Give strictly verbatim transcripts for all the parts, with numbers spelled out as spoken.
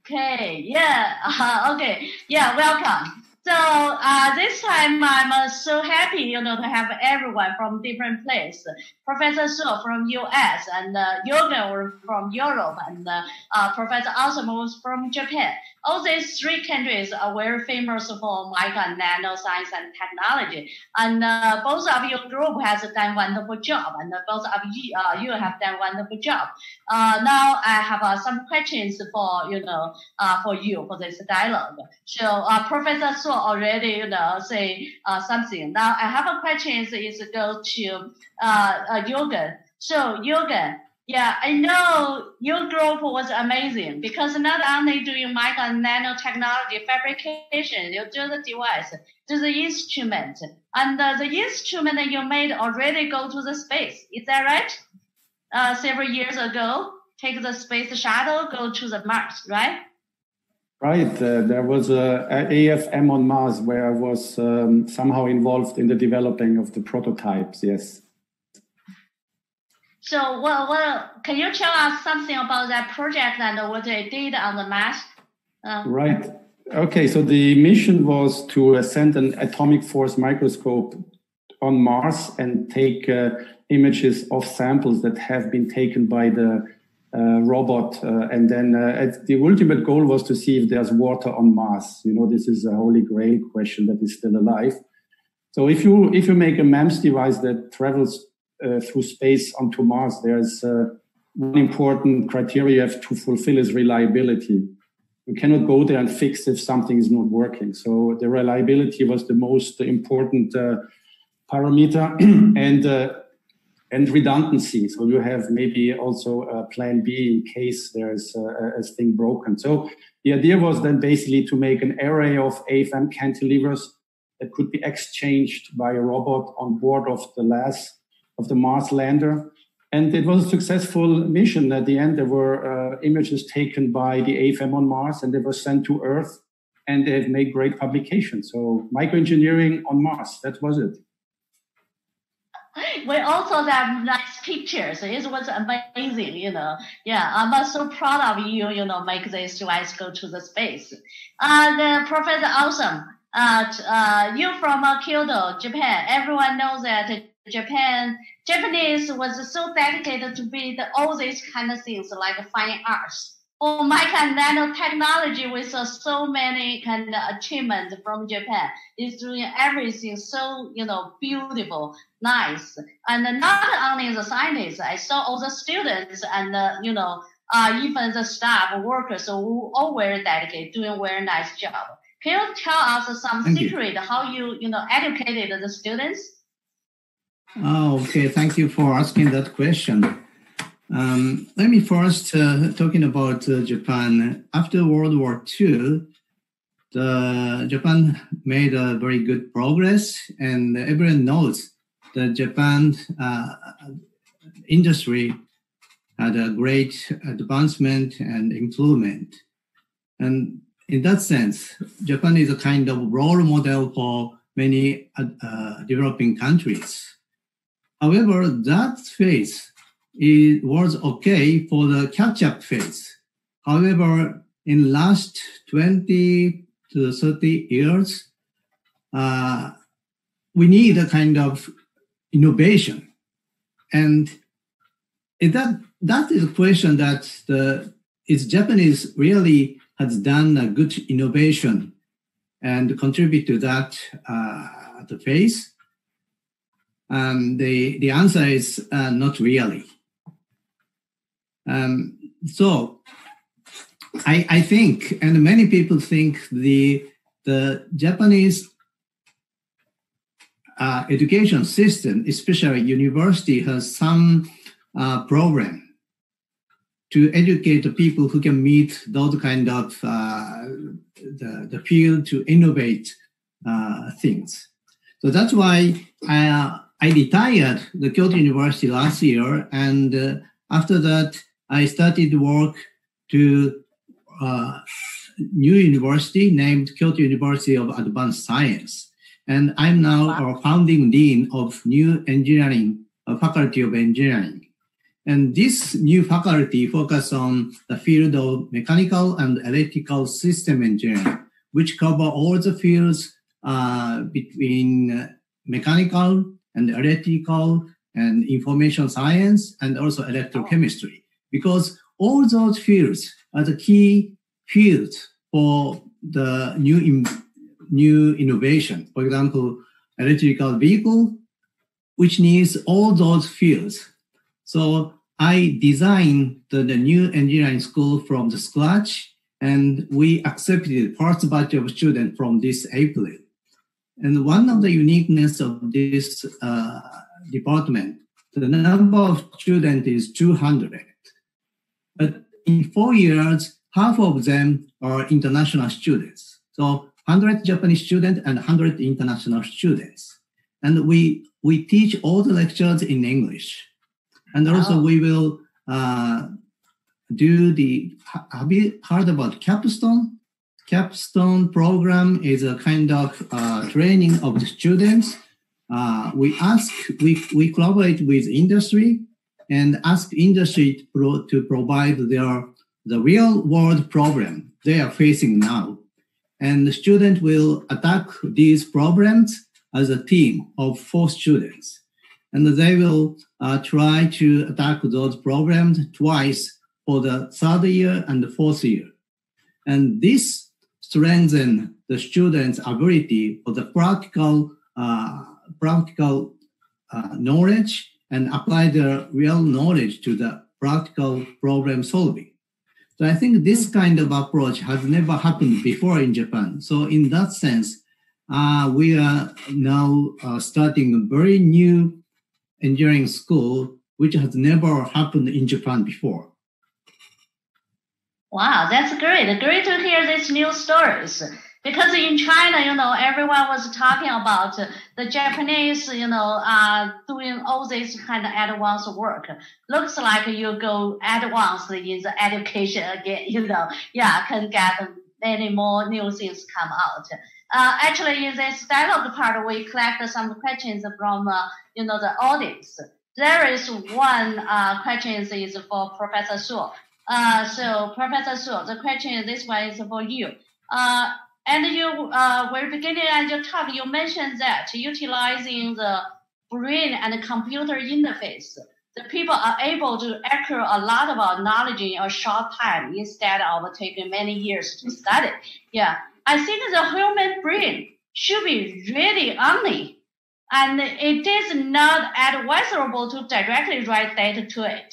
Okay, yeah, uh, okay, yeah, welcome. So uh, this time I'm uh, so happy, you know, to have everyone from different places. Professor So from U S and uh, Jürgen from Europe and uh, uh, Professor Awesome from Japan. All these three countries are very famous for micro and nano science and technology. And uh, both of your group has done wonderful job, and both of you, uh, you have done wonderful job. Uh, now I have uh, some questions for you know uh, for you for this dialogue. So uh, Professor So already you know say uh, something. Now I have a question. Is go to uh, uh, Jürgen. So Jürgen. Yeah, I know your group was amazing because not only do you micro and nanotechnology fabrication, you do the device, do the instrument, and uh, the instrument that you made already go to the space. Is that right? Uh, several years ago, take the space shuttle, go to the Mars, right? Right. Uh, there was a, a A F M on Mars where I was um, somehow involved in the developing of the prototypes. Yes. So what, what, can you tell us something about that project and what they did on the Mars? Uh, right. Okay, so the mission was to send an atomic force microscope on Mars and take uh, images of samples that have been taken by the uh, robot. Uh, and then uh, at the ultimate goal was to see if there's water on Mars. You know, this is a holy grail question that is still alive. So if you, if you make a MEMS device that travels Uh, through space onto Mars, there's uh, one important criteria you have to fulfill is reliability. You cannot go there and fix if something is not working. So the reliability was the most important uh, parameter and uh, and redundancy. So you have maybe also a plan B in case there's a, a thing broken. So the idea was then basically to make an array of A F M cantilevers that could be exchanged by a robot on board of the last of the Mars lander. And it was a successful mission. At the end, there were uh, images taken by the A F M on Mars, and they were sent to Earth, and they have made great publications. So microengineering on Mars, that was it. We also have nice pictures. It was amazing, you know. Yeah, I'm so proud of you, you know, make this device go to the space. And uh, Professor Awesome, uh, uh, you're from uh, Kyoto, Japan. Everyone knows that uh, Japan, Japanese was so dedicated to build all these kind of things like fine arts. For micro and nanotechnology, we saw so many kind of achievements from Japan. It's doing everything so, you know, beautiful, nice. And not only the scientists, I saw all the students and, uh, you know, uh, even the staff workers who all very dedicated, doing a very nice job. Can you tell us some Thank secret you. how you, you know, educated the students? Oh, okay. Thank you for asking that question. Um, let me first uh, talking about uh, Japan. After World War Two, the, Japan made a very good progress, and everyone knows that Japan uh, industry had a great advancement and improvement. And in that sense, Japan is a kind of role model for many uh, developing countries. However, that phase it was okay for the catch-up phase. However, in last twenty to thirty years, uh, we need a kind of innovation. And that, that is a question that the is Japanese really has done a good innovation and contribute to that uh, the phase. Um, the, the answer is uh, not really. Um, so I, I think, and many people think the, the Japanese uh, education system, especially university, has some uh, program to educate the people who can meet those kind of uh, the, the field to innovate uh, things. So that's why I, uh, I retired the Kyoto University last year, and uh, after that, I started work to a uh, new university named Kyoto University of Advanced Science. And I'm now wow. our founding dean of new engineering, uh, faculty of engineering. And this new faculty focuses on the field of mechanical and electrical system engineering, which cover all the fields uh, between mechanical and electrical and information science and also electrochemistry, because all those fields are the key fields for the new in, new innovation. For example, electrical vehicle, which needs all those fields. So I designed the, the new engineering school from the scratch, and we accepted first batch of students from this April. And one of the uniqueness of this uh, department, the number of students is two hundred. But in four years, half of them are international students. So one hundred Japanese students and one hundred international students. And we, we teach all the lectures in English. And also, oh. we will uh, do the, have you heard about capstone? Capstone program is a kind of uh, training of the students. Uh, we ask, we, we collaborate with industry and ask industry to, pro, to provide their, the real world problem they are facing now. And the student will attack these problems as a team of four students. And they will uh, try to attack those problems twice for the third year and the fourth year. And this strengthens the students' ability for the practical, uh, practical uh, knowledge and apply their real knowledge to the practical problem solving. So I think this kind of approach has never happened before in Japan. So in that sense, uh, we are now uh, starting a very new engineering school, which has never happened in Japan before. Wow, that's great. Great to hear these new stories. Because in China, you know, everyone was talking about the Japanese, you know, uh, doing all this kind of advanced work. Looks like you go advanced in the education again, you know. Yeah, can get many more new things come out. Uh, actually, in this dialogue part, we collected some questions from, uh, you know, the audience. There is one uh, question is for Professor So. Uh, so, Professor So, the question, this one is for you. Uh, and you, uh, we're beginning at your talk, you mentioned that utilizing the brain and computer interface, the people are able to acquire a lot of knowledge in a short time instead of taking many years to study. Yeah. I think the human brain should be really only, and it is not advisable to directly write data to it.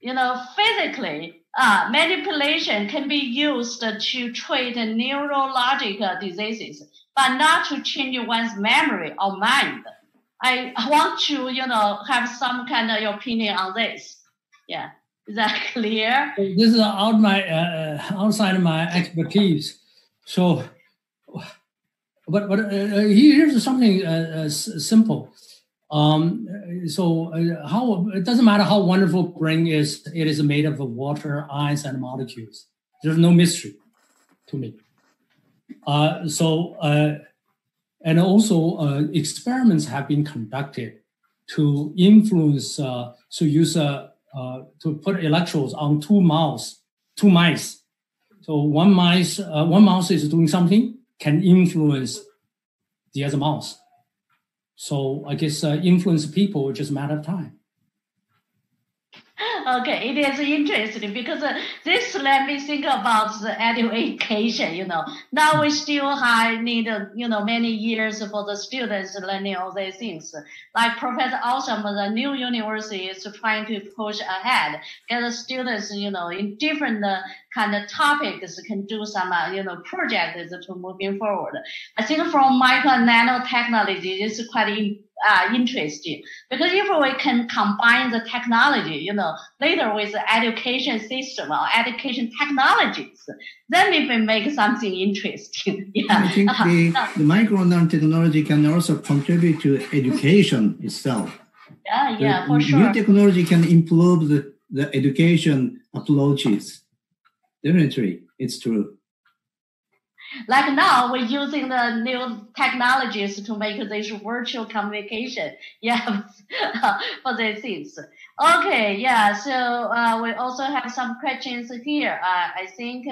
You know, physically, uh, manipulation can be used to treat neurological diseases, but not to change one's memory or mind. I want to, you know, have some kind of opinion on this. Yeah, is that clear? This is out my uh, outside of my expertise. So, but but uh, here's something uh, uh, simple. Um, so uh, how it doesn't matter how wonderful brain is. It is made of water, ice, and molecules. There's no mystery to me. Uh, so uh, and also uh, experiments have been conducted to influence. Uh, so use a uh, to put electrodes on two mice. Two mice. So one mouse, uh, one mouse is doing something, can influence the other mouse. So I guess uh, influence people is just a matter of time. Okay, it is interesting because uh, this let me think about the education, you know. Now we still have need, uh, you know, many years for the students learning all these things. Like Professor Awesome, the new university is trying to push ahead, get the students, you know, in different uh, kind of topics can do some, uh, you know, projects to moving forward. I think from micro and nanotechnology, it's quite important. Uh, interesting because if we can combine the technology, you know, later with the education system or education technologies, then we can make something interesting. Yeah, I think uh, the, no. the micro-nano technology can also contribute to education itself. Yeah, yeah, the for sure. New technology can improve the, the education approaches. Definitely, it's true. Like now, we're using the new technologies to make this virtual communication. Yeah, for the things. Okay, yeah. So uh, we also have some questions here. Uh, I think,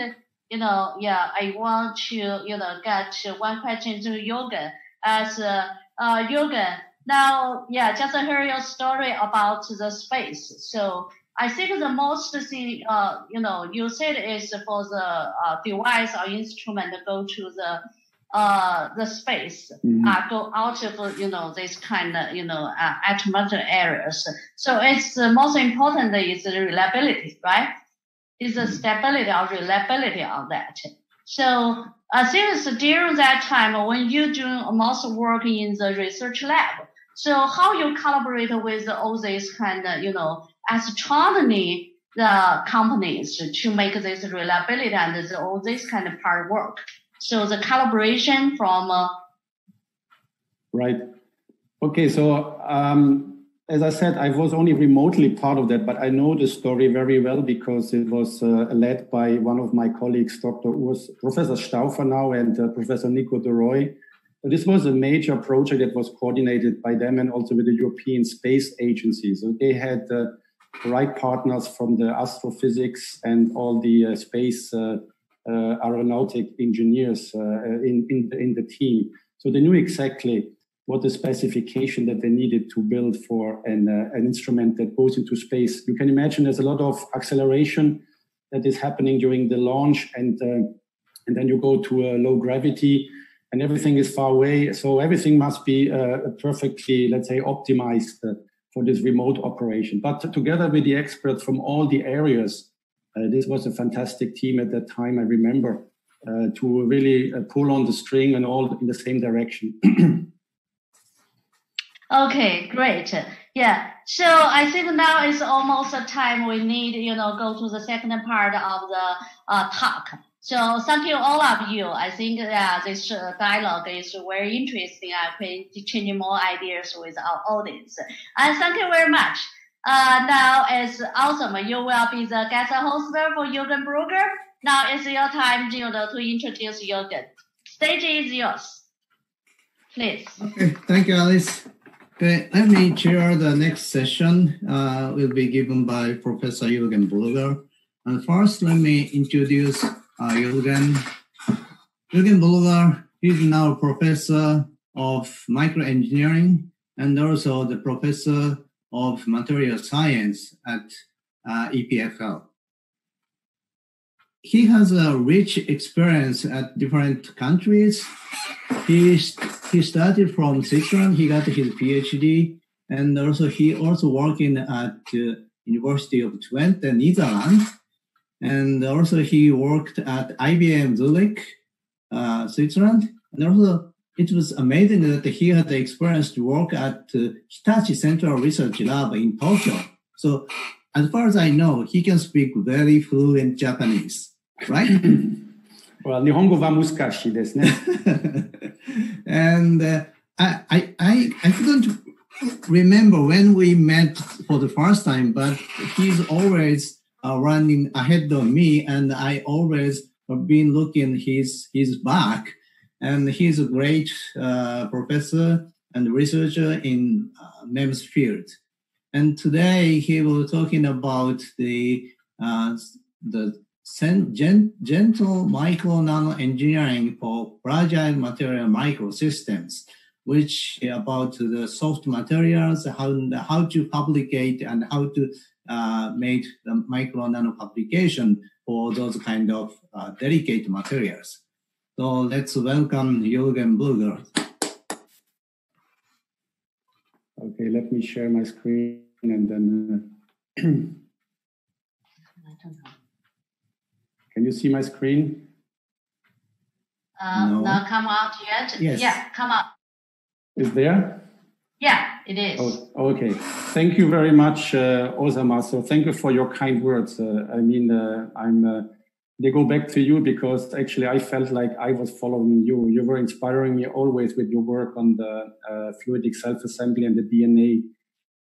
you know, yeah, I want to, you know, get one question to Jürgen. As uh, uh, Jürgen, now, yeah, just heard your story about the space. So I think the most thing, uh, you know, you said is for the uh, device or instrument to go to the uh, the space, mm-hmm. uh, go out of, you know, this kind of, you know, uh, atmospheric areas. So it's the uh, most important is the reliability, right? Is the stability or reliability of that. So I think during that time when you do most work in the research lab, so how you collaborate with all these kind of, you know, astronomy the companies to make this reliability and this, all this kind of hard work. So the collaboration from uh... right. Okay, so um, as I said, I was only remotely part of that, but I know the story very well because it was uh, led by one of my colleagues, Doctor Uss, Professor Stauffer now, and uh, Professor Nico DeRoy. So this was a major project that was coordinated by them and also with the European Space Agency. So they had uh, the right partners from the astrophysics and all the uh, space uh, uh, aeronautic engineers uh, in, in, in the team. So they knew exactly what the specification that they needed to build for an, uh, an instrument that goes into space. You can imagine there's a lot of acceleration that is happening during the launch, and, uh, and then you go to a uh, low gravity, and everything is far away. So everything must be uh, perfectly, let's say, optimized uh, for this remote operation. But uh, together with the experts from all the areas, uh, this was a fantastic team at that time, I remember, uh, to really uh, pull on the string and all in the same direction. Okay, great. Yeah. So I think now is almost the time we need, you know, go to the second part of the uh, talk. So thank you all of you. I think uh, this uh, dialogue is very interesting. I can exchange more ideas with our audience. And thank you very much. Uh, now it's awesome. You will be the guest host for Jürgen Brugger. Now it's your time, you know, to introduce Jürgen. Stage is yours. Please. Okay. Thank you, Alice. Okay. Let me chair the next session. Uh, will be given by Professor Jürgen Brugger. And first, let me introduce Uh, Jürgen. Jürgen Brugger is now professor of microengineering and also the professor of material science at uh, E P F L. He has a rich experience at different countries. He, he started from Switzerland, he got his PhD, and also he also working at uh, University of Twente, Netherlands. And also he worked at I B M Zurich, uh, Switzerland. And also it was amazing that he had the experience to work at uh, Hitachi Central Research Lab in Tokyo. So as far as I know, he can speak very fluent Japanese, right? Well, Nihongo wa musukashi desu ne. And uh, I, I, I, I couldn't remember when we met for the first time, but he's always Uh, running ahead of me, and I always have been looking his his back. And he's a great uh, professor and researcher in uh, MEMS field. And today he will talking about the uh, the gen gentle micro nano engineering for fragile material microsystems, which about the soft materials, how how to fabricate and how to Uh, made the micro nano fabrication for those kind of uh, delicate materials. So let's welcome Jürgen Brugger. Okay, let me share my screen and then. Uh, can you see my screen? Uh, no. Not come out yet. Yes. Yeah, come up. Is there? Yeah, it is. Oh, okay. Thank you very much, uh, Osama. So thank you for your kind words. Uh, I mean, uh, I'm. Uh, they go back to you because actually I felt like I was following you. You were inspiring me always with your work on the uh, fluidic self-assembly and the D N A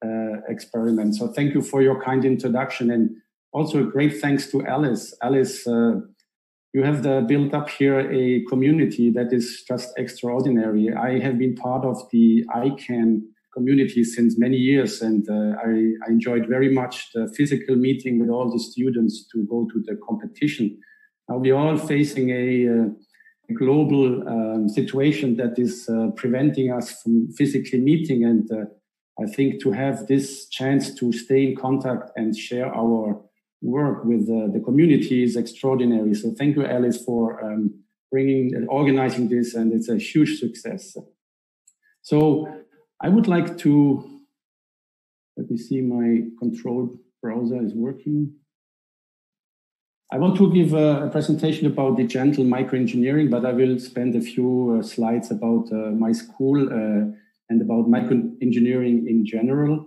uh, experiment. So thank you for your kind introduction, and also a great thanks to Alice. Alice uh, you have the, built up here a community that is just extraordinary. I have been part of the I CAN community since many years, and uh, I, I enjoyed very much the physical meeting with all the students to go to the competition. Now we're all facing a, uh, a global um, situation that is uh, preventing us from physically meeting, and uh, I think to have this chance to stay in contact and share our work with uh, the community is extraordinary. So thank you, Alice, for um, bringing and organizing this, and it's a huge success. So I would like to, let me see, my control browser is working. I want to give a, a presentation about the gentle microengineering, but I will spend a few uh, slides about uh, my school uh, and about microengineering in general.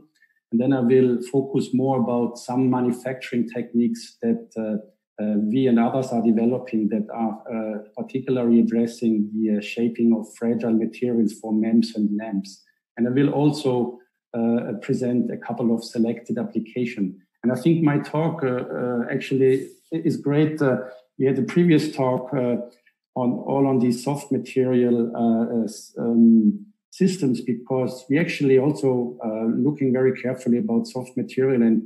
And then I will focus more about some manufacturing techniques that uh, uh, we and others are developing that are uh, particularly addressing the uh, shaping of fragile materials for MEMS and NEMS. And I will also uh, present a couple of selected applications. And I think my talk uh, uh, actually is great. Uh, we had a previous talk uh, on all on these soft material uh, um, systems, because we actually also uh, looking very carefully about soft material. And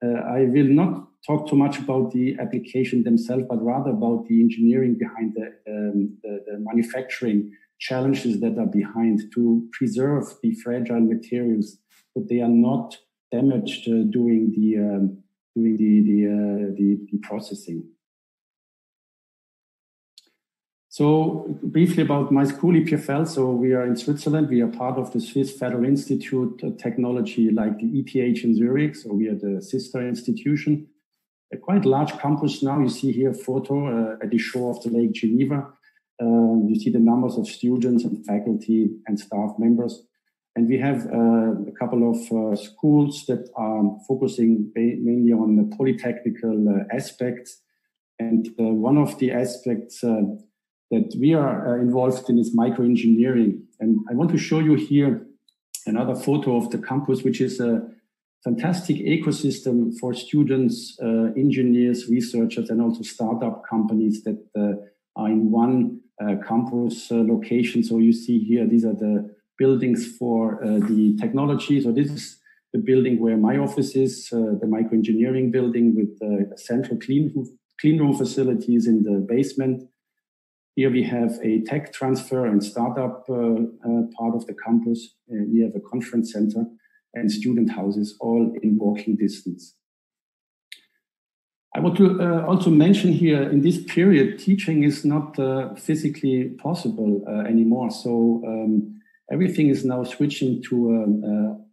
uh, I will not talk too much about the application themselves, but rather about the engineering behind the, um, the, the manufacturing challenges that are behind to preserve the fragile materials that they are not damaged uh, during the um, during the the, uh, the the processing. So briefly about my school, E P F L. So we are in Switzerland. We are part of the Swiss Federal Institute of Technology, like the E T H in Zurich. So we are the sister institution. A quite large campus now. You see here a photo uh, at the shore of the Lake Geneva. Uh, you see the numbers of students and faculty and staff members. And we have uh, a couple of uh, schools that are focusing mainly on the polytechnical uh, aspects. And uh, one of the aspects uh, that we are uh, involved in is microengineering. And I want to show you here another photo of the campus, which is a fantastic ecosystem for students, uh, engineers, researchers, and also startup companies that uh, are in one uh, campus uh, location. So you see here, these are the buildings for uh, the technology. So this is the building where my office is, uh, the microengineering building with uh, central clean room, clean room facilities in the basement. Here we have a tech transfer and startup uh, uh, part of the campus. Uh, we have a conference center and student houses, all in walking distance. I want to uh, also mention here, in this period, teaching is not uh, physically possible uh, anymore. So um, everything is now switching to um, uh,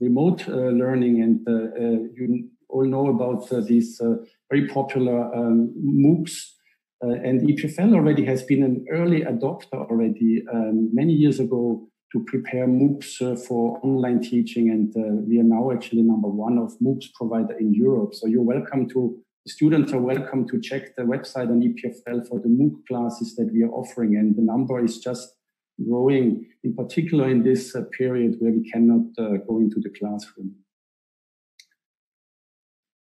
remote uh, learning. And uh, uh, you all know about uh, these uh, very popular um, MOOCs. Uh, and E P F L already has been an early adopter already um, many years ago to prepare MOOCs uh, for online teaching. And uh, we are now actually number one of MOOCs provider in Europe. So you're welcome to Students are welcome to check the website on E P F L for the MOOC classes that we are offering, and the number is just growing, in particular in this uh, period where we cannot uh, go into the classroom.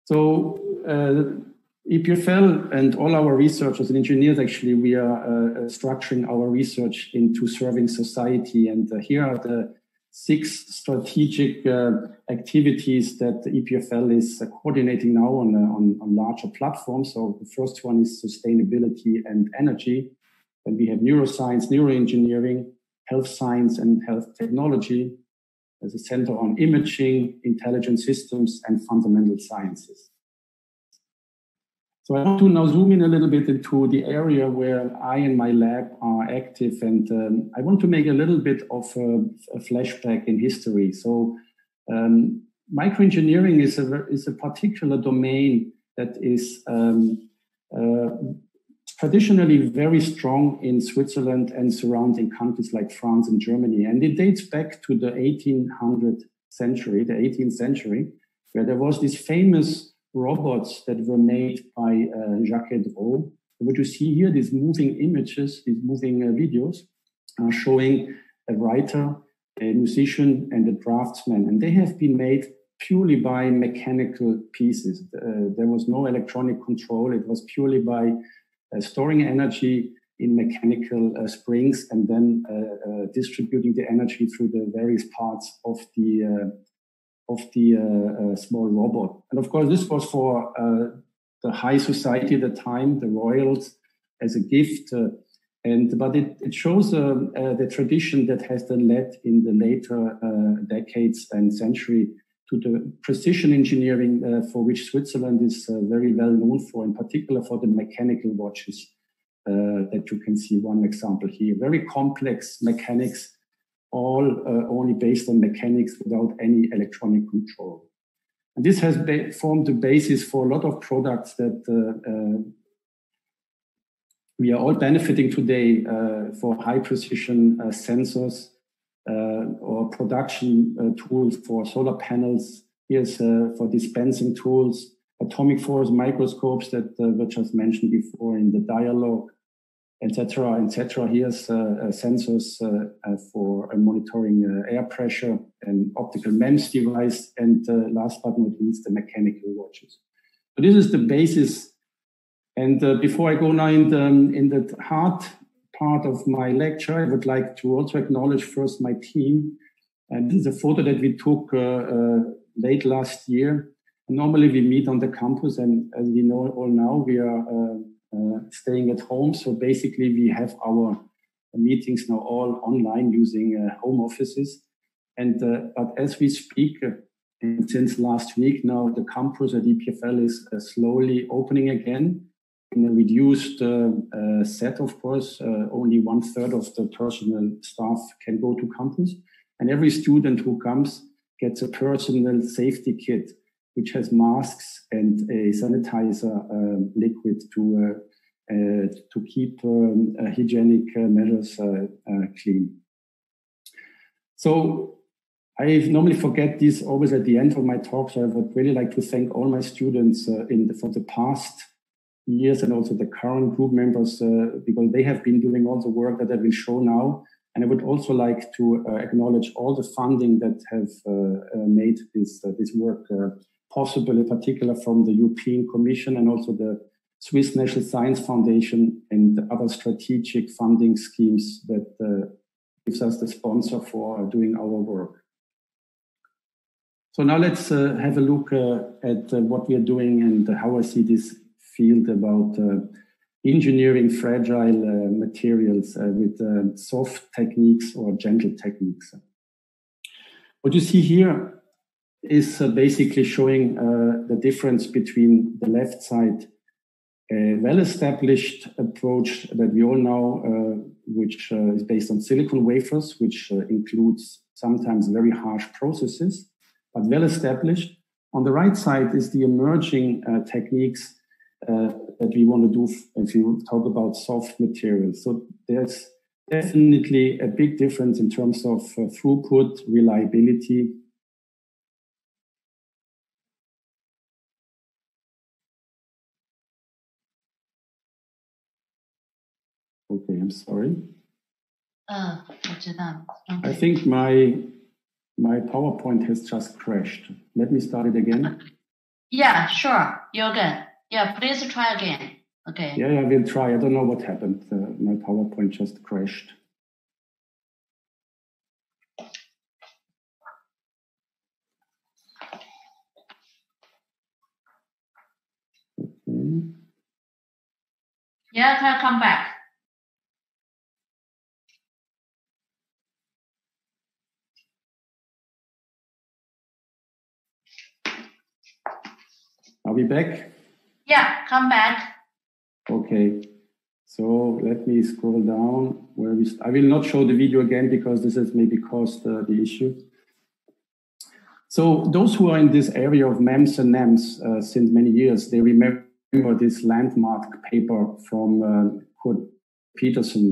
So uh, E P F L and all our researchers and engineers, actually, we are uh, structuring our research into serving society, and uh, here are the six strategic uh, activities that the E P F L is uh, coordinating now on, uh, on, on larger platforms. So the first one is sustainability and energy. Then we have neuroscience, neuroengineering, health science and health technology. There's a center on imaging, intelligent systems and fundamental sciences. So I want to now zoom in a little bit into the area where I and my lab are active, and um, I want to make a little bit of a, a flashback in history. So um, microengineering is a, is a particular domain that is um, uh, traditionally very strong in Switzerland and surrounding countries like France and Germany. And it dates back to the eighteenth century, the eighteenth century, where there was this famous robots that were made by uh, Jacques Drouot. What you see here, these moving images, these moving uh, videos, are showing a writer, a musician, and a draftsman. And they have been made purely by mechanical pieces. Uh, there was no electronic control. It was purely by uh, storing energy in mechanical uh, springs and then uh, uh, distributing the energy through the various parts of the uh, of the uh, uh, small robot. And of course, this was for uh, the high society at the time, the royals, as a gift. Uh, and but it, it shows uh, uh, the tradition that has then led in the later uh, decades and century to the precision engineering uh, for which Switzerland is uh, very well known for, in particular for the mechanical watches. Uh, that you can see one example here. Very complex mechanics, all uh, only based on mechanics without any electronic control. And this has formed the basis for a lot of products that uh, uh, we are all benefiting today uh, for high precision uh, sensors uh, or production uh, tools for solar panels. Here's uh, for dispensing tools, atomic force microscopes that uh, were just mentioned before in the dialogue. Etc. Etc. Here's uh, uh, sensors uh, uh, for uh, monitoring uh, air pressure, an optical MEMS device, and uh, last but not least, the mechanical watches. So this is the basis. And uh, before I go now in the, in the hard part of my lecture, I would like to also acknowledge first my team. And this is a photo that we took uh, uh, late last year. Normally we meet on the campus, and as we know all now, we are uh, Uh, staying at home. So basically we have our meetings now all online using uh, home offices. And uh, but as we speak, uh, and since last week now, the campus at E P F L is uh, slowly opening again in a reduced uh, uh, set, of course. Uh, only one third of the personal staff can go to campus. And every student who comes gets a personal safety kit, which has masks and a sanitizer uh, liquid to uh, uh, to keep um, uh, hygienic uh, measures uh, uh, clean. So I normally forget this always at the end of my talk. So I would really like to thank all my students uh, in the, for the past years, and also the current group members, uh, because they have been doing all the work that I will show now. And I would also like to uh, acknowledge all the funding that have uh, uh, made this uh, this work Uh, possible, in particular from the European Commission and also the Swiss National Science Foundation and other strategic funding schemes that uh, gives us the sponsor for doing our work. So now let's uh, have a look uh, at uh, what we are doing and how I see this field about uh, engineering fragile uh, materials uh, with uh, soft techniques or gentle techniques. What you see here is uh, basically showing uh, the difference between the left side, a well-established approach that we all know, uh, which uh, is based on silicon wafers, which uh, includes sometimes very harsh processes, but well-established. On the right side is the emerging uh, techniques uh, that we want to do if you talk about soft materials. So there's definitely a big difference in terms of uh, throughput, reliability, sorry. Uh, I think my my PowerPoint has just crashed. Let me start it again. Yeah, sure. You're good. Yeah, please try again. Okay. Yeah, yeah, we'll try. I don't know what happened. Uh, my PowerPoint just crashed. Okay. Yeah, I'll come back. Are we back? Yeah, come back. Okay, so let me scroll down where we. I will not show the video again because this has maybe caused uh, the issue. So those who are in this area of MEMS and NEMS uh, since many years, they remember this landmark paper from uh, Kurt Peterson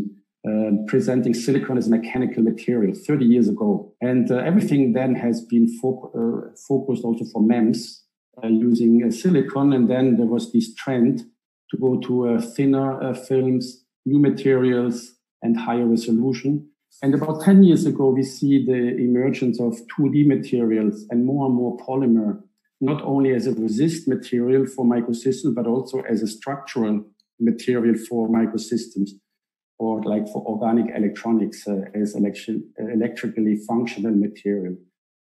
uh, presenting silicon as mechanical material thirty years ago, and uh, everything then has been fo uh, focused also for MEMS. Uh, using uh, silicon, and then there was this trend to go to uh, thinner uh, films, new materials, and higher resolution. And about ten years ago, we see the emergence of two D materials and more and more polymer, not only as a resist material for microsystems, but also as a structural material for microsystems, or like for organic electronics uh, as election, uh, electrically functional material.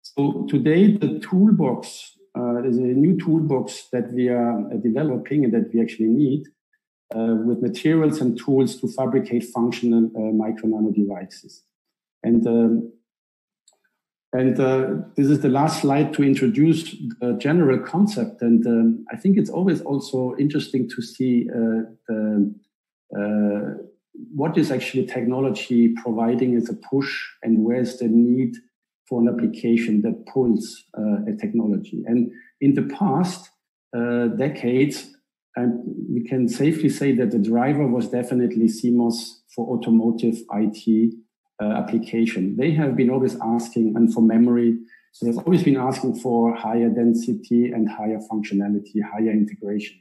So today, the toolbox, uh, there's a new toolbox that we are developing and that we actually need uh, with materials and tools to fabricate functional uh, micro-nano devices. And, um, and uh, this is the last slide to introduce the general concept. And um, I think it's always also interesting to see uh, the, uh, what is actually technology providing as a push, and where's the need for an application that pulls uh, a technology. And in the past uh, decades, and we can safely say that the driver was definitely C M O S for automotive I T uh, application. They have been always asking, and for memory, so they've always been asking for higher density and higher functionality, higher integration.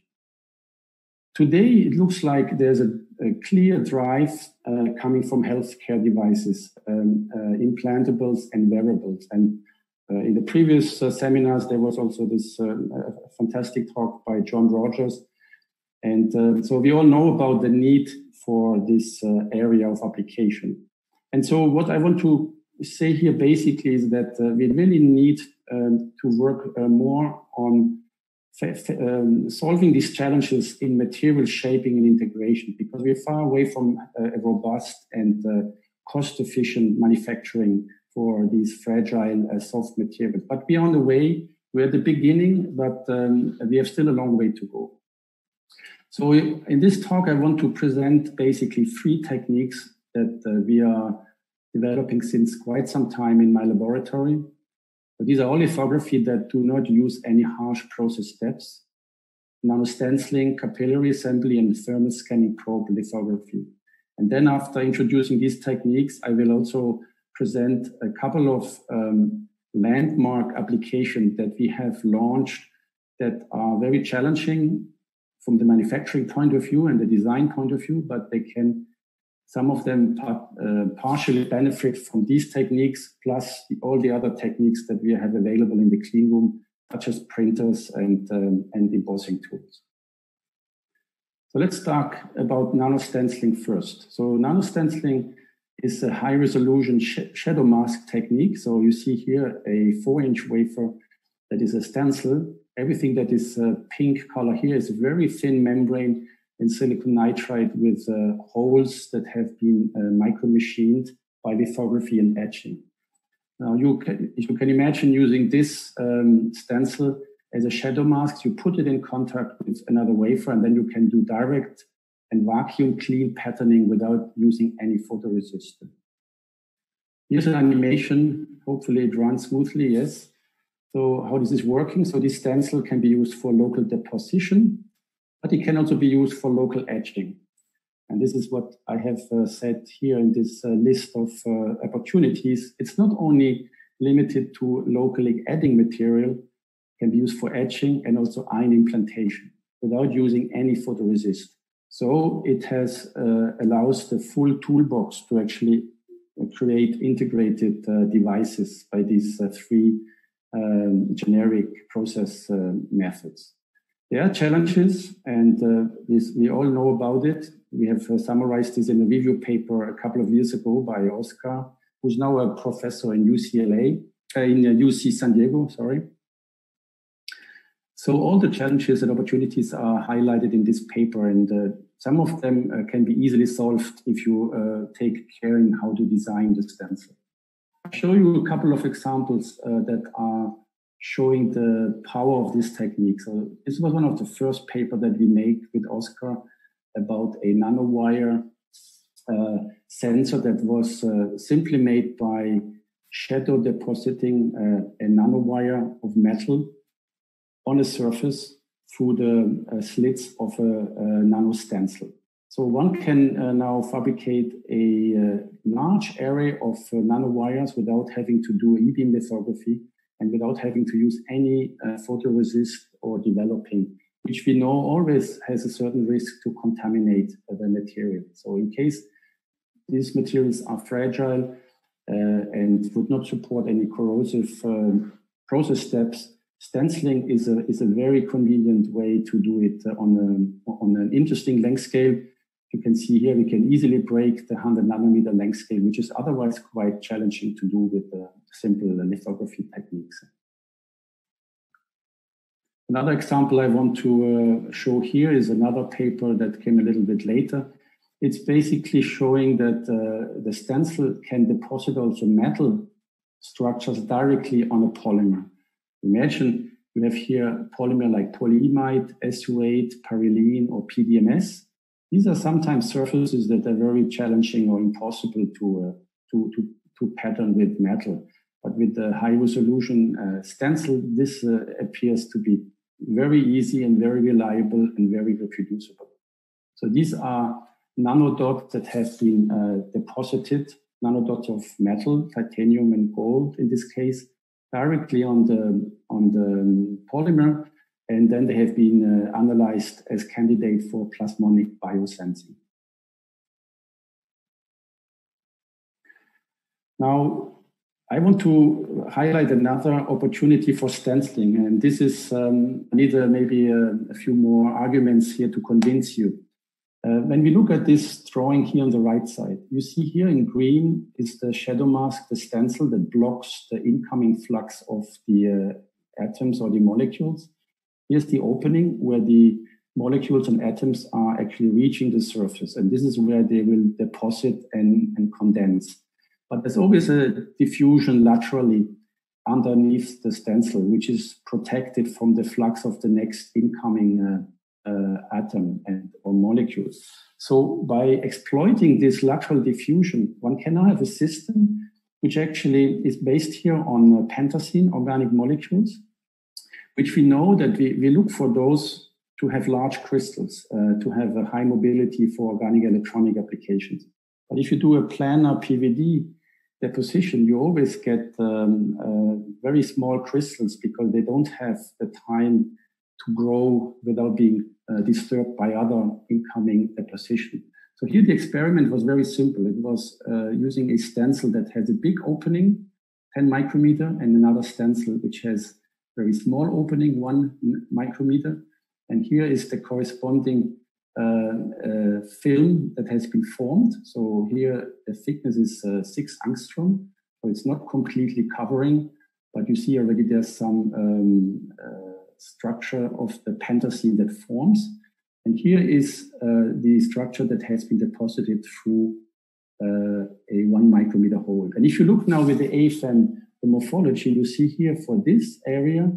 Today, it looks like there's a, a clear drive uh, coming from healthcare devices, um, uh, implantables and wearables. And uh, in the previous uh, seminars, there was also this uh, fantastic talk by John Rogers. And uh, so we all know about the need for this uh, area of application. And so what I want to say here basically is that uh, we really need um, to work uh, more on Um, solving these challenges in material shaping and integration, because we're far away from uh, a robust and uh, cost-efficient manufacturing for these fragile uh, soft materials. But we're on the way. We're at the beginning, but um, we have still a long way to go. So in this talk, I want to present basically three techniques that uh, we are developing since quite some time in my laboratory. But these are all lithography that do not use any harsh process steps: nanostenciling, capillary assembly, and thermal scanning probe lithography. And then after introducing these techniques, I will also present a couple of um, landmark applications that we have launched that are very challenging from the manufacturing point of view and the design point of view, but they can, some of them uh, partially benefit from these techniques, plus the, all the other techniques that we have available in the clean room, such as printers and, um, and embossing tools. So let's talk about nanostenciling first. So nanostenciling is a high-resolution sh shadow mask technique. So you see here a four-inch wafer that is a stencil. Everything that is uh, pink color here is a very thin membrane in silicon nitride with uh, holes that have been uh, micro-machined by lithography and etching. Now, you can, you can imagine using this um, stencil as a shadow mask. You put it in contact with another wafer, and then you can do direct and vacuum clean patterning without using any photoresist. Here's an animation. Hopefully it runs smoothly, yes. So how is this working? So this stencil can be used for local deposition, but it can also be used for local etching. And this is what I have uh, said here in this uh, list of uh, opportunities. It's not only limited to locally adding material, it can be used for etching and also ion implantation without using any photoresist. So it has uh, allows the full toolbox to actually create integrated uh, devices by these uh, three um, generic process uh, methods. There are challenges, and uh, this, we all know about it. We have uh, summarized this in a review paper a couple of years ago by Oscar, who's now a professor in U C L A, uh, in uh, U C San Diego, sorry. So all the challenges and opportunities are highlighted in this paper, and uh, some of them uh, can be easily solved if you uh, take care in how to design the stencil. I'll show you a couple of examples uh, that are showing the power of this technique. So this was one of the first paper that we made with Oscar about a nanowire uh, sensor that was uh, simply made by shadow depositing uh, a nanowire of metal on a surface through the uh, slits of a, a nano stencil. So one can uh, now fabricate a uh, large array of uh, nanowires without having to do E-beam lithography, and without having to use any uh, photoresist or developing, which we know always has a certain risk to contaminate uh, the material. So in case these materials are fragile uh, and would not support any corrosive um, process steps, Stenciling is a is a very convenient way to do it uh, on a on an interesting length scale. You can see here we can easily break the one hundred nanometer length scale, which is otherwise quite challenging to do with uh, simple lithography techniques. Another example I want to uh, show here is another paper that came a little bit later. It's basically showing that uh, the stencil can deposit also metal structures directly on a polymer. Imagine you have here polymer like polyimide, S U eight, parylene, or P D M S. These are sometimes surfaces that are very challenging or impossible to, uh, to, to, to pattern with metal. But with the high resolution uh, stencil, this uh, appears to be very easy and very reliable and very reproducible. So these are nanodots that have been uh, deposited, nanodots of metal, titanium and gold in this case, directly on the, on the polymer. And then they have been uh, analyzed as candidate for plasmonic biosensing. Now, I want to highlight another opportunity for stenciling. And this is, um, I need uh, maybe a, a few more arguments here to convince you. Uh, when we look at this drawing here on the right side, you see here in green is the shadow mask, the stencil that blocks the incoming flux of the uh, atoms or the molecules. Here's the opening where the molecules and atoms are actually reaching the surface. And this is where they will deposit and, and condense. But there's always a diffusion laterally underneath the stencil, which is protected from the flux of the next incoming uh, uh, atom and or molecules. So by exploiting this lateral diffusion, one can now have a system which actually is based here on uh, pentacene, organic molecules, which we know that we, we look for those to have large crystals, uh, to have a high mobility for organic electronic applications. But if you do a planar P V D deposition, you always get um, uh, very small crystals because they don't have the time to grow without being uh, disturbed by other incoming deposition. So here the experiment was very simple. It was uh, using a stencil that has a big opening, ten micrometer, and another stencil which has very small opening, one micrometer. And here is the corresponding uh, uh, film that has been formed. So here the thickness is uh, six angstrom. So it's not completely covering, but you see already there's some um, uh, structure of the pentacene that forms. And here is uh, the structure that has been deposited through uh, a one micrometer hole. And if you look now with the A F M, the morphology, you see here for this area,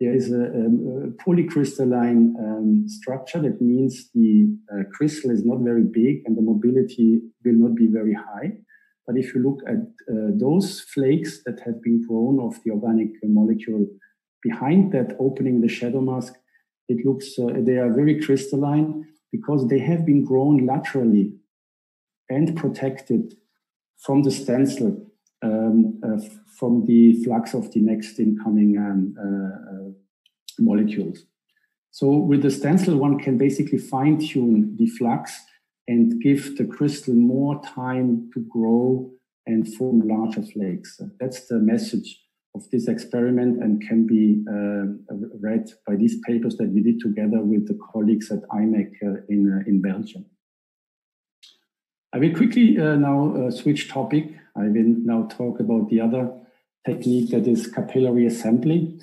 there is a, a polycrystalline um, structure. That means the uh, crystal is not very big and the mobility will not be very high. But if you look at uh, those flakes that have been grown of the organic molecule behind that opening, the shadow mask, it looks, uh, they are very crystalline because they have been grown laterally and protected from the stencil. Um, uh, from the flux of the next incoming um, uh, uh, molecules. So with the stencil, one can basically fine-tune the flux and give the crystal more time to grow and form larger flakes. That's the message of this experiment and can be uh, read by these papers that we did together with the colleagues at I M E C uh, in, uh, in Belgium. I will quickly uh, now uh, switch topic. I will now talk about the other technique, that is capillary assembly.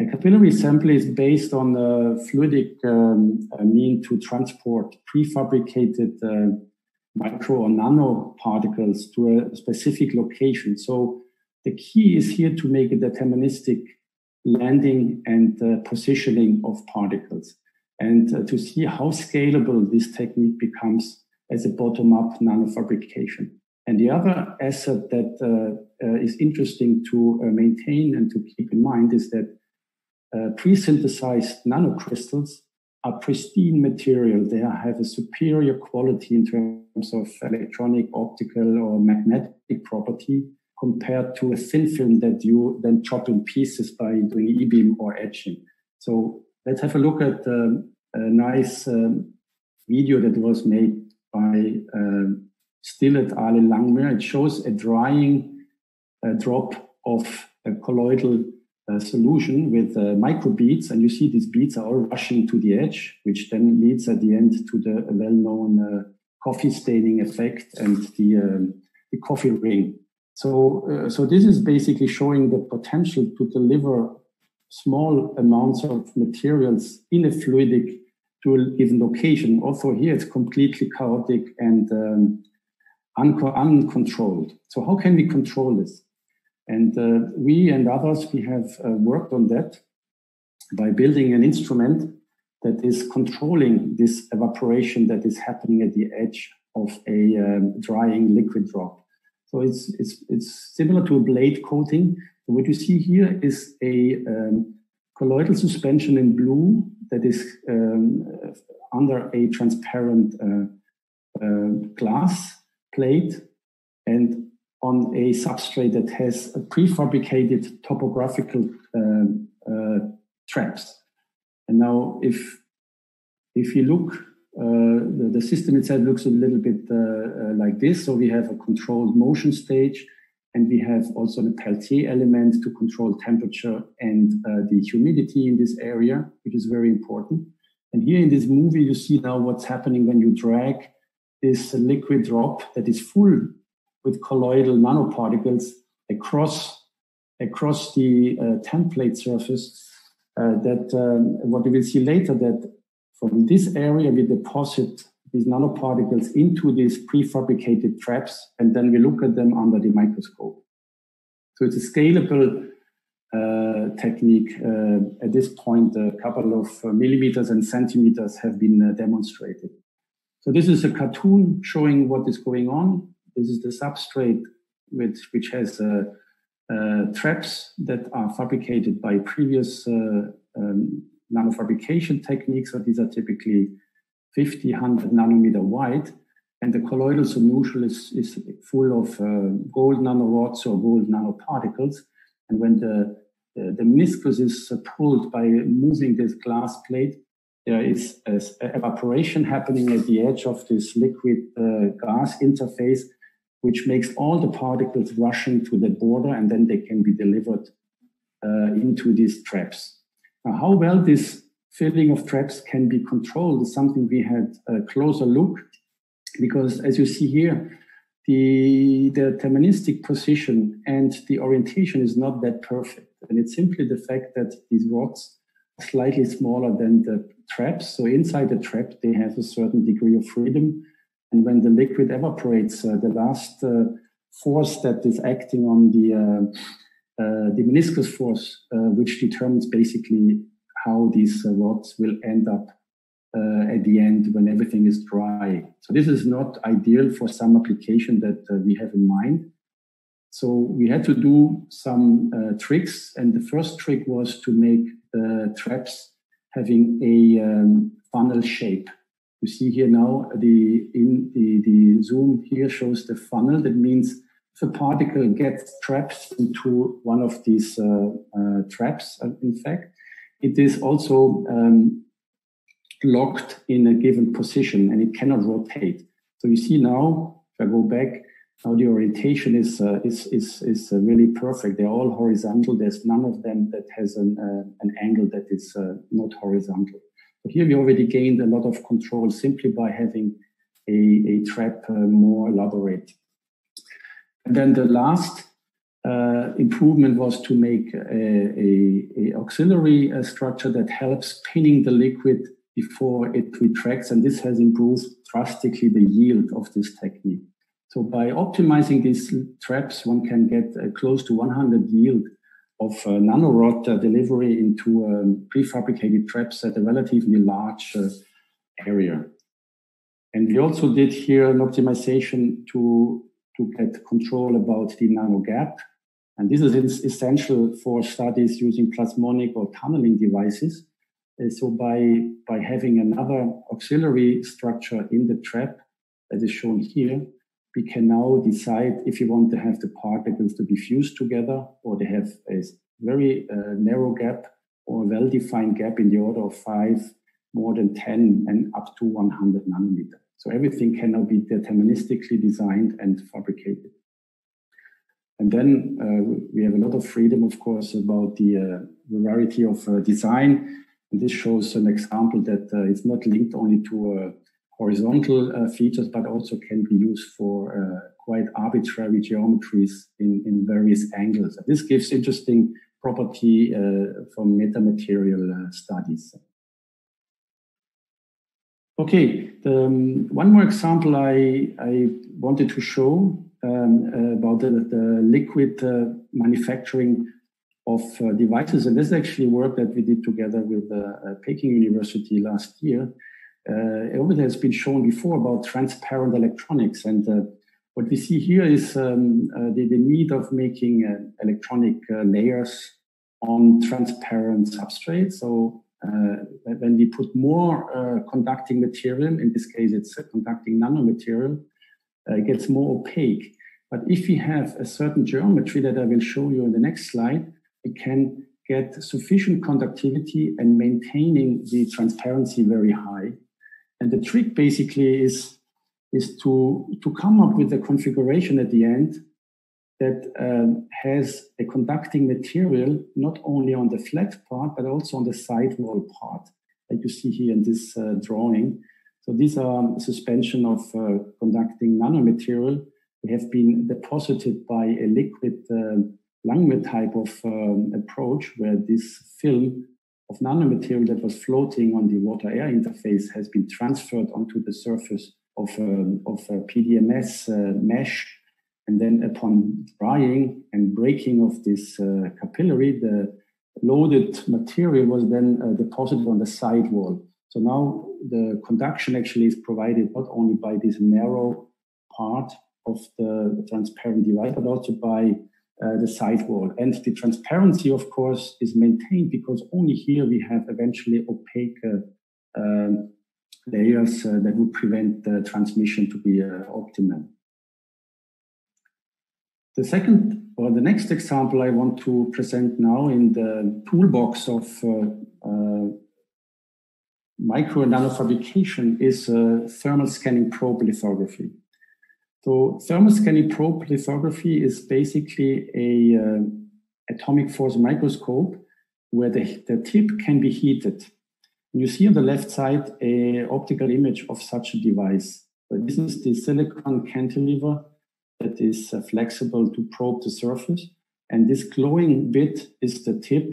A capillary assembly is based on a fluidic um, a mean to transport prefabricated uh, micro or nano particles to a specific location. So the key is here to make a deterministic landing and uh, positioning of particles, and uh, to see how scalable this technique becomes as a bottom-up nanofabrication. And the other asset that uh, uh, is interesting to uh, maintain and to keep in mind is that uh, pre-synthesized nanocrystals are pristine material. They have a superior quality in terms of electronic, optical, or magnetic property compared to a thin film that you then chop in pieces by doing e-beam or etching. So let's have a look at um, a nice um, video that was made by uh, Still et al. Langmuir. It shows a drying uh, drop of a colloidal uh, solution with uh, microbeads, and you see these beads are all rushing to the edge, which then leads at the end to the well-known uh, coffee staining effect and the, um, the coffee ring. So, uh, so this is basically showing the potential to deliver small amounts of materials in a fluidic to a given location. Also here, it's completely chaotic and um, un- uncontrolled. So how can we control this? And uh, we and others, we have uh, worked on that by building an instrument that is controlling this evaporation that is happening at the edge of a um, drying liquid drop. So it's, it's, it's similar to a blade coating. So what you see here is a um, colloidal suspension in blue that is um, under a transparent uh, uh, glass plate and on a substrate that has a prefabricated topographical um, uh, traps. And now if, if you look, uh, the, the system itself looks a little bit uh, uh, like this. So we have a controlled motion stage, and we have also the Peltier element to control temperature and uh, the humidity in this area, which is very important. And here in this movie, you see now what's happening when you drag this liquid drop that is full with colloidal nanoparticles across, across the uh, template surface. Uh, that um, what we will see later, that from this area, we deposit these nanoparticles into these prefabricated traps, and then we look at them under the microscope. So it's a scalable uh, technique. Uh, at this point, a couple of millimeters and centimeters have been uh, demonstrated. So this is a cartoon showing what is going on. This is the substrate with, which has uh, uh, traps that are fabricated by previous uh, um, nanofabrication techniques. So these are typically fifty, one hundred nanometer wide, and the colloidal solution is, is full of uh, gold nanorods or gold nanoparticles. And when the, the, the meniscus is pulled by moving this glass plate, there is a, a evaporation happening at the edge of this liquid uh, gas interface, which makes all the particles rushing to the border, and then they can be delivered uh, into these traps. Now, how well this filling of traps can be controlled is something we had a closer look, because as you see here, the deterministic position and the orientation is not that perfect. And it's simply the fact that these rods are slightly smaller than the traps. So inside the trap, they have a certain degree of freedom. And when the liquid evaporates, uh, the last uh, force that is acting on the, uh, uh, the meniscus force, uh, which determines basically how these uh, rods will end up uh, at the end when everything is dry. So this is not ideal for some application that uh, we have in mind. So we had to do some uh, tricks. And the first trick was to make the traps having a um, funnel shape. You see here now, the, in the, the zoom here shows the funnel. That means if a particle gets trapped into one of these uh, uh, traps, uh, in fact, it is also um, locked in a given position, and it cannot rotate. So you see now, if I go back, now the orientation is uh, is is is really perfect. They're all horizontal. There's none of them that has an uh, an angle that is uh, not horizontal. So here we already gained a lot of control simply by having a a trap uh, more elaborate. And then the last Uh, improvement was to make a, a, a auxiliary uh, structure that helps pinning the liquid before it retracts, and this has improved drastically the yield of this technique. So by optimizing these traps, one can get uh, close to one hundred yield of uh, nanorod uh, delivery into um, prefabricated traps at a relatively large uh, area. And we also did here an optimization to to get control about the nano gap. And this is essential for studies using plasmonic or tunneling devices. Uh, so by, by having another auxiliary structure in the trap that is shown here, we can now decide if you want to have the particles to be fused together, or they have a very uh, narrow gap or well-defined gap in the order of five, more than ten, and up to one hundred nanometers. So everything can now be deterministically designed and fabricated. And then uh, we have a lot of freedom, of course, about the uh, variety of uh, design. And this shows an example that uh, it's not linked only to uh, horizontal uh, features, but also can be used for uh, quite arbitrary geometries in, in various angles. And this gives interesting property uh, from metamaterial uh, studies. Okay, um, one more example I, I wanted to show um, uh, about the, the liquid uh, manufacturing of uh, devices. And this is actually work that we did together with uh, Peking University last year. Uh, over there has been shown before about transparent electronics. And uh, what we see here is um, uh, the, the need of making uh, electronic uh, layers on transparent substrates. So Uh, when we put more uh, conducting material, in this case it's a conducting nanomaterial, uh, it gets more opaque. But if we have a certain geometry that I will show you in the next slide, we can get sufficient conductivity and maintaining the transparency very high. And the trick basically is, is to, to come up with a configuration at the end that um, has a conducting material, not only on the flat part, but also on the sidewall part, like you see here in this uh, drawing. So these are suspension of uh, conducting nanomaterial. They have been deposited by a liquid uh, Langmuir type of um, approach, where this film of nanomaterial that was floating on the water-air interface has been transferred onto the surface of, um, of a P D M S uh, mesh. And then upon drying and breaking of this uh, capillary, the loaded material was then uh, deposited on the sidewall. So now the conduction actually is provided not only by this narrow part of the transparent device, but also by uh, the sidewall. And the transparency, of course, is maintained because only here we have eventually opaque uh, uh, layers uh, that would prevent the transmission to be uh, optimal. The second or the next example I want to present now in the toolbox of uh, uh, micro and nanofabrication is uh, thermal scanning probe lithography. So thermal scanning probe lithography is basically a uh, atomic force microscope where the, the tip can be heated. And you see on the left side a optical image of such a device. So this is the silicon cantilever that is uh, flexible to probe the surface. And this glowing bit is the tip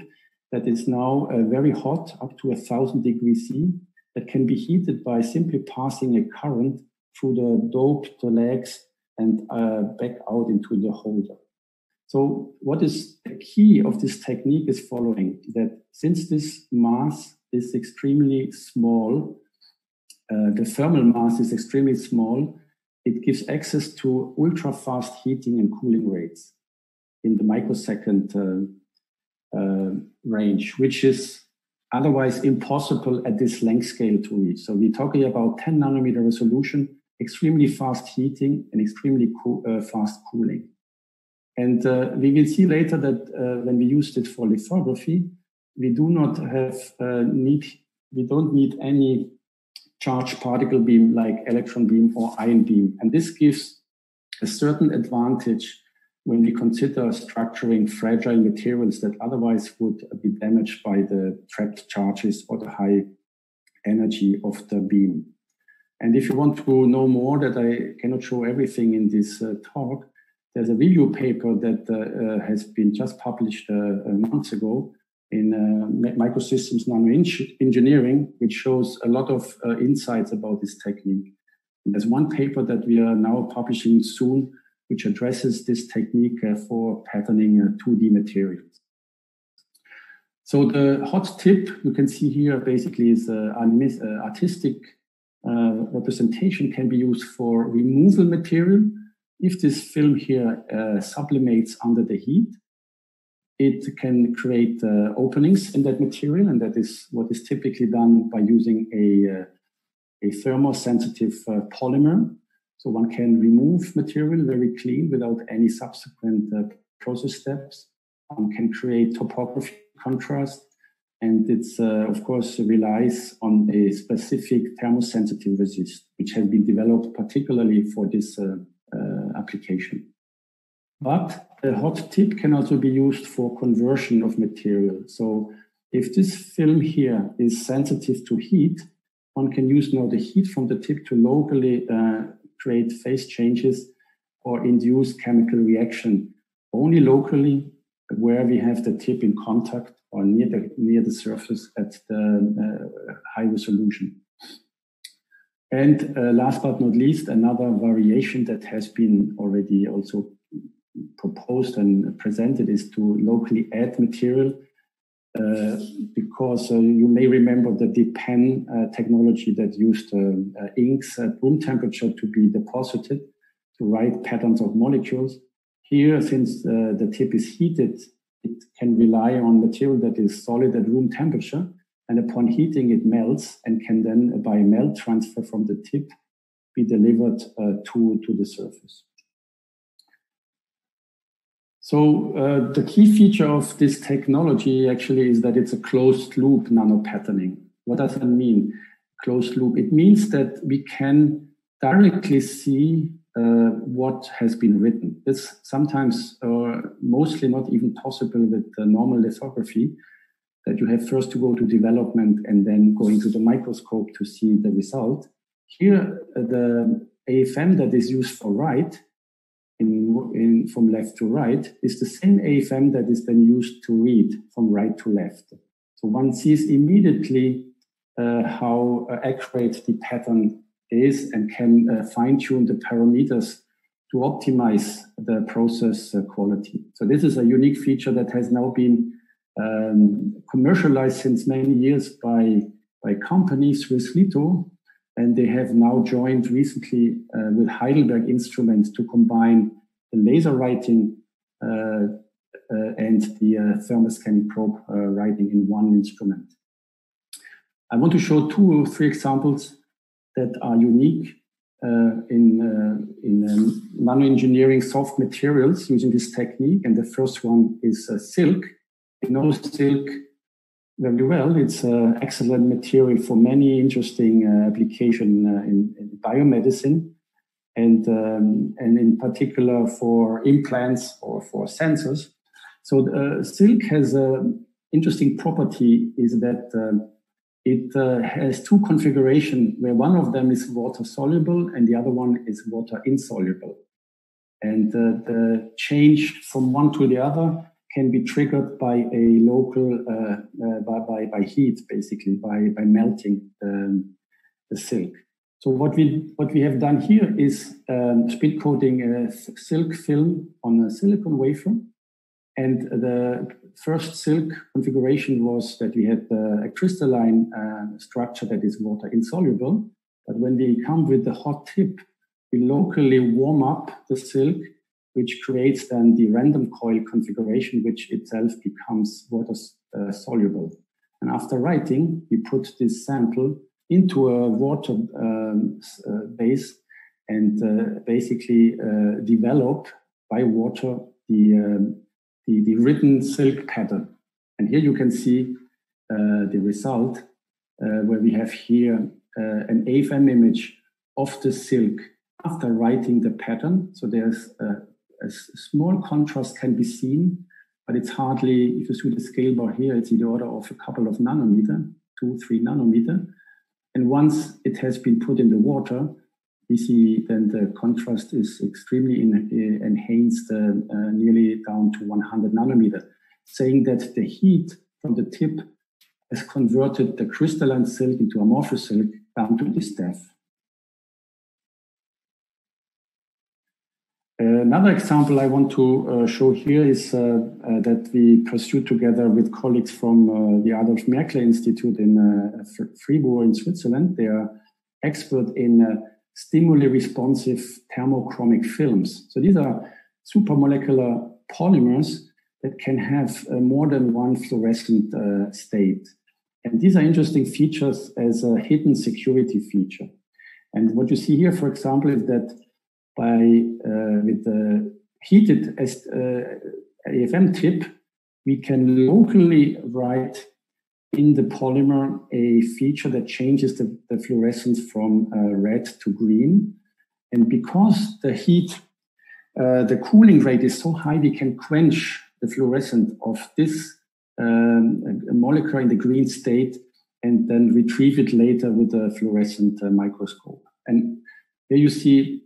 that is now uh, very hot, up to one thousand degrees C, that can be heated by simply passing a current through the doped legs and uh, back out into the holder. So what is the key of this technique is following, that since this mass is extremely small, uh, the thermal mass is extremely small, it gives access to ultra-fast heating and cooling rates in the microsecond uh, uh, range, which is otherwise impossible at this length scale to reach. So we're talking about ten nanometer resolution, extremely fast heating and extremely co uh, fast cooling. And uh, we will see later that uh, when we use it for lithography, we do not have uh, need, we don't need any charged particle beam like electron beam or ion beam. And this gives a certain advantage when we consider structuring fragile materials that otherwise would be damaged by the trapped charges or the high energy of the beam. And if you want to know more, that I cannot show everything in this uh, talk, there's a review paper that uh, uh, has been just published uh, months ago in uh, microsystems nanoengineering, which shows a lot of uh, insights about this technique. And there's one paper that we are now publishing soon, which addresses this technique uh, for patterning uh, two D materials. So the hot tip you can see here basically is an artistic uh, representation, can be used for removal material. If this film here uh, sublimates under the heat, it can create uh, openings in that material, and that is what is typically done by using a, uh, a thermosensitive uh, polymer. So one can remove material very clean without any subsequent uh, process steps. One can create topography contrast, and it's, uh, of course, relies on a specific thermosensitive resist, which has been developed particularly for this uh, uh, application. But a hot tip can also be used for conversion of material. So if this film here is sensitive to heat, one can use now the heat from the tip to locally uh, create phase changes or induce chemical reaction only locally where we have the tip in contact or near the, near the surface at the uh, high resolution. And uh, last but not least, another variation that has been already also proposed and presented is to locally add material uh, because uh, you may remember the DEPEN uh, technology that used uh, uh, inks at room temperature to be deposited to write patterns of molecules. Here, since uh, the tip is heated, it can rely on material that is solid at room temperature, and upon heating it melts and can then, by melt transfer from the tip, be delivered uh, to, to the surface. So uh, the key feature of this technology actually is that it's a closed loop nanopatterning. What does that mean, closed loop? It means that we can directly see Uh, what has been written. It's sometimes uh, mostly not even possible with uh, normal lithography, that you have first to go to development and then go into the microscope to see the result. Here, uh, the A F M that is used for right, in, in, from left to right, is the same A F M that is then used to read from right to left. So one sees immediately uh, how uh, accurate the pattern is and can uh, fine-tune the parameters to optimize the process uh, quality. So this is a unique feature that has now been um, commercialized since many years by, by companies, Swiss Litho, and they have now joined recently uh, with Heidelberg Instruments to combine the laser writing uh, uh, and the uh, thermal scanning probe uh, writing in one instrument. I want to show two or three examples that are unique uh, in, uh, in um, nanoengineering soft materials using this technique. And the first one is uh, silk. You know silk very well. It's an uh, excellent material for many interesting uh, applications uh, in, in biomedicine and, um, and in particular for implants or for sensors. So uh, silk has an interesting property is that uh, It uh, has two configurations where one of them is water soluble and the other one is water insoluble. And uh, the change from one to the other can be triggered by a local, uh, uh, by, by, by heat, basically, by, by melting um, the silk. So what we, what we have done here is um, spin coating a silk film on a silicon wafer. And the first silk configuration was that we had uh, a crystalline uh, structure that is water insoluble. But when we come with the hot tip, we locally warm up the silk, which creates then the random coil configuration, which itself becomes water uh, soluble. And after writing, we put this sample into a water um, uh, base and uh, basically uh, develop by water the um, The, the written silk pattern. And here you can see uh, the result uh, where we have here uh, an A F M image of the silk after writing the pattern. So there's a, a small contrast can be seen, but it's hardly, if you see the scale bar here, it's in the order of a couple of nanometer, two, three nanometer. And once it has been put in the water, we see then the contrast is extremely in, uh, enhanced, uh, uh, nearly down to one hundred nanometer, saying that the heat from the tip has converted the crystalline silk into amorphous silk down to this depth. Uh, another example I want to uh, show here is uh, uh, that we pursued together with colleagues from uh, the Adolf Merkle Institute in uh, Fribourg in Switzerland. They are expert in uh, stimuli-responsive thermochromic films. So these are supermolecular polymers that can have uh, more than one fluorescent uh, state. And these are interesting features as a hidden security feature. And what you see here, for example, is that by uh, with the heated uh, A F M tip, we can locally write in the polymer a feature that changes the, the fluorescence from uh, red to green. And because the heat uh, the cooling rate is so high we can quench the fluorescent of this um, molecule in the green state and then retrieve it later with a fluorescent uh, microscope. And here you see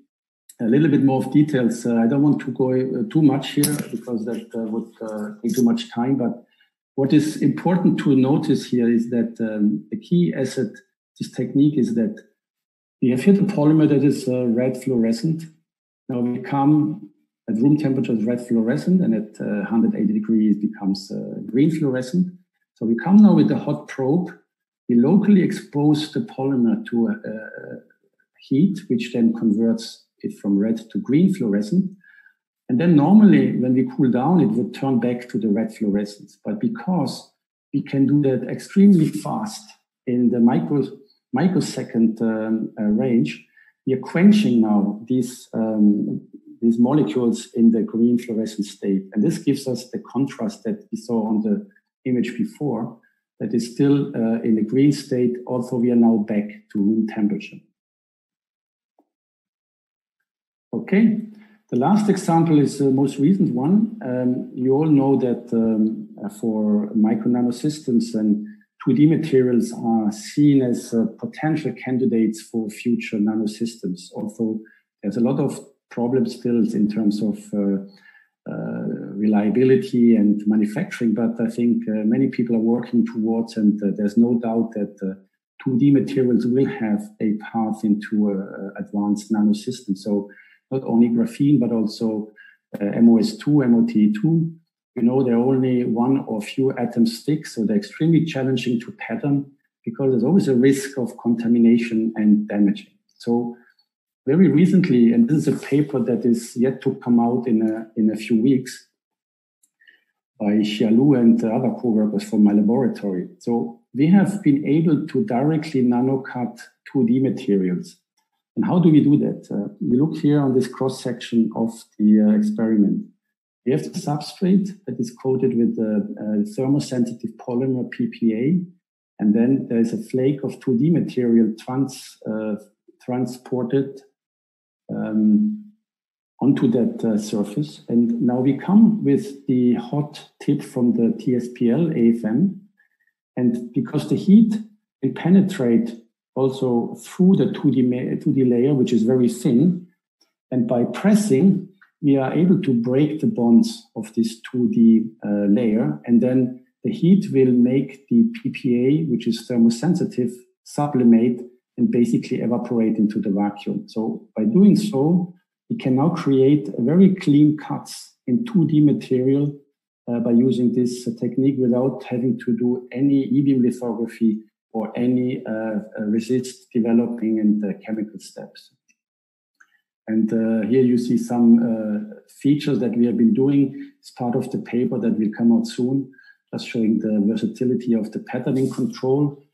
a little bit more of details. Uh, I don't want to go uh, too much here because that uh, would uh, take too much time. But what is important to notice here is that um, the key asset this technique is that we have here the polymer that is uh, red fluorescent. Now we come at room temperature is red fluorescent, and at uh, one hundred eighty degrees it becomes uh, green fluorescent. So we come now with a hot probe. We locally expose the polymer to uh, heat, which then converts it from red to green fluorescent. And then normally when we cool down, it would turn back to the red fluorescence. But because we can do that extremely fast in the micro, microsecond um, uh, range, we are quenching now these, um, these molecules in the green fluorescent state. And this gives us the contrast that we saw on the image before, that is still uh, in the green state, although we are now back to room temperature. Okay, the last example is the most recent one. Um, you all know that um, for micro nano systems and two D materials are seen as uh, potential candidates for future nanosystems, although there's a lot of problems still in terms of uh, uh, reliability and manufacturing, but I think uh, many people are working towards, and uh, there's no doubt that uh, two D materials will have a path into uh, advanced nanosystems. So not only graphene, but also uh, M O S two, M O T E two. You know, they're only one or few atoms thick, so they're extremely challenging to pattern because there's always a risk of contamination and damaging. So very recently, and this is a paper that is yet to come out in a, in a few weeks by Xiaolu and other co-workers from my laboratory. So we have been able to directly nanocut two D materials. And how do we do that? Uh, we look here on this cross-section of the uh, experiment. We have the substrate that is coated with a, a thermosensitive polymer P P A, and then there is a flake of two D material trans, uh, transported um, onto that uh, surface. And now we come with the hot tip from the T S P L A F M, and because the heat will penetrate also through the two D, two D layer, which is very thin, and by pressing, we are able to break the bonds of this two D uh, layer, and then the heat will make the P P A, which is thermosensitive, sublimate and basically evaporate into the vacuum. So by doing so, we can now create very clean cuts in two D material uh, by using this uh, technique without having to do any E-beam lithography or any uh, resist developing and uh, chemical steps. And uh, here you see some uh, features that we have been doing. It's part of the paper that will come out soon, just showing the versatility of the patterning control.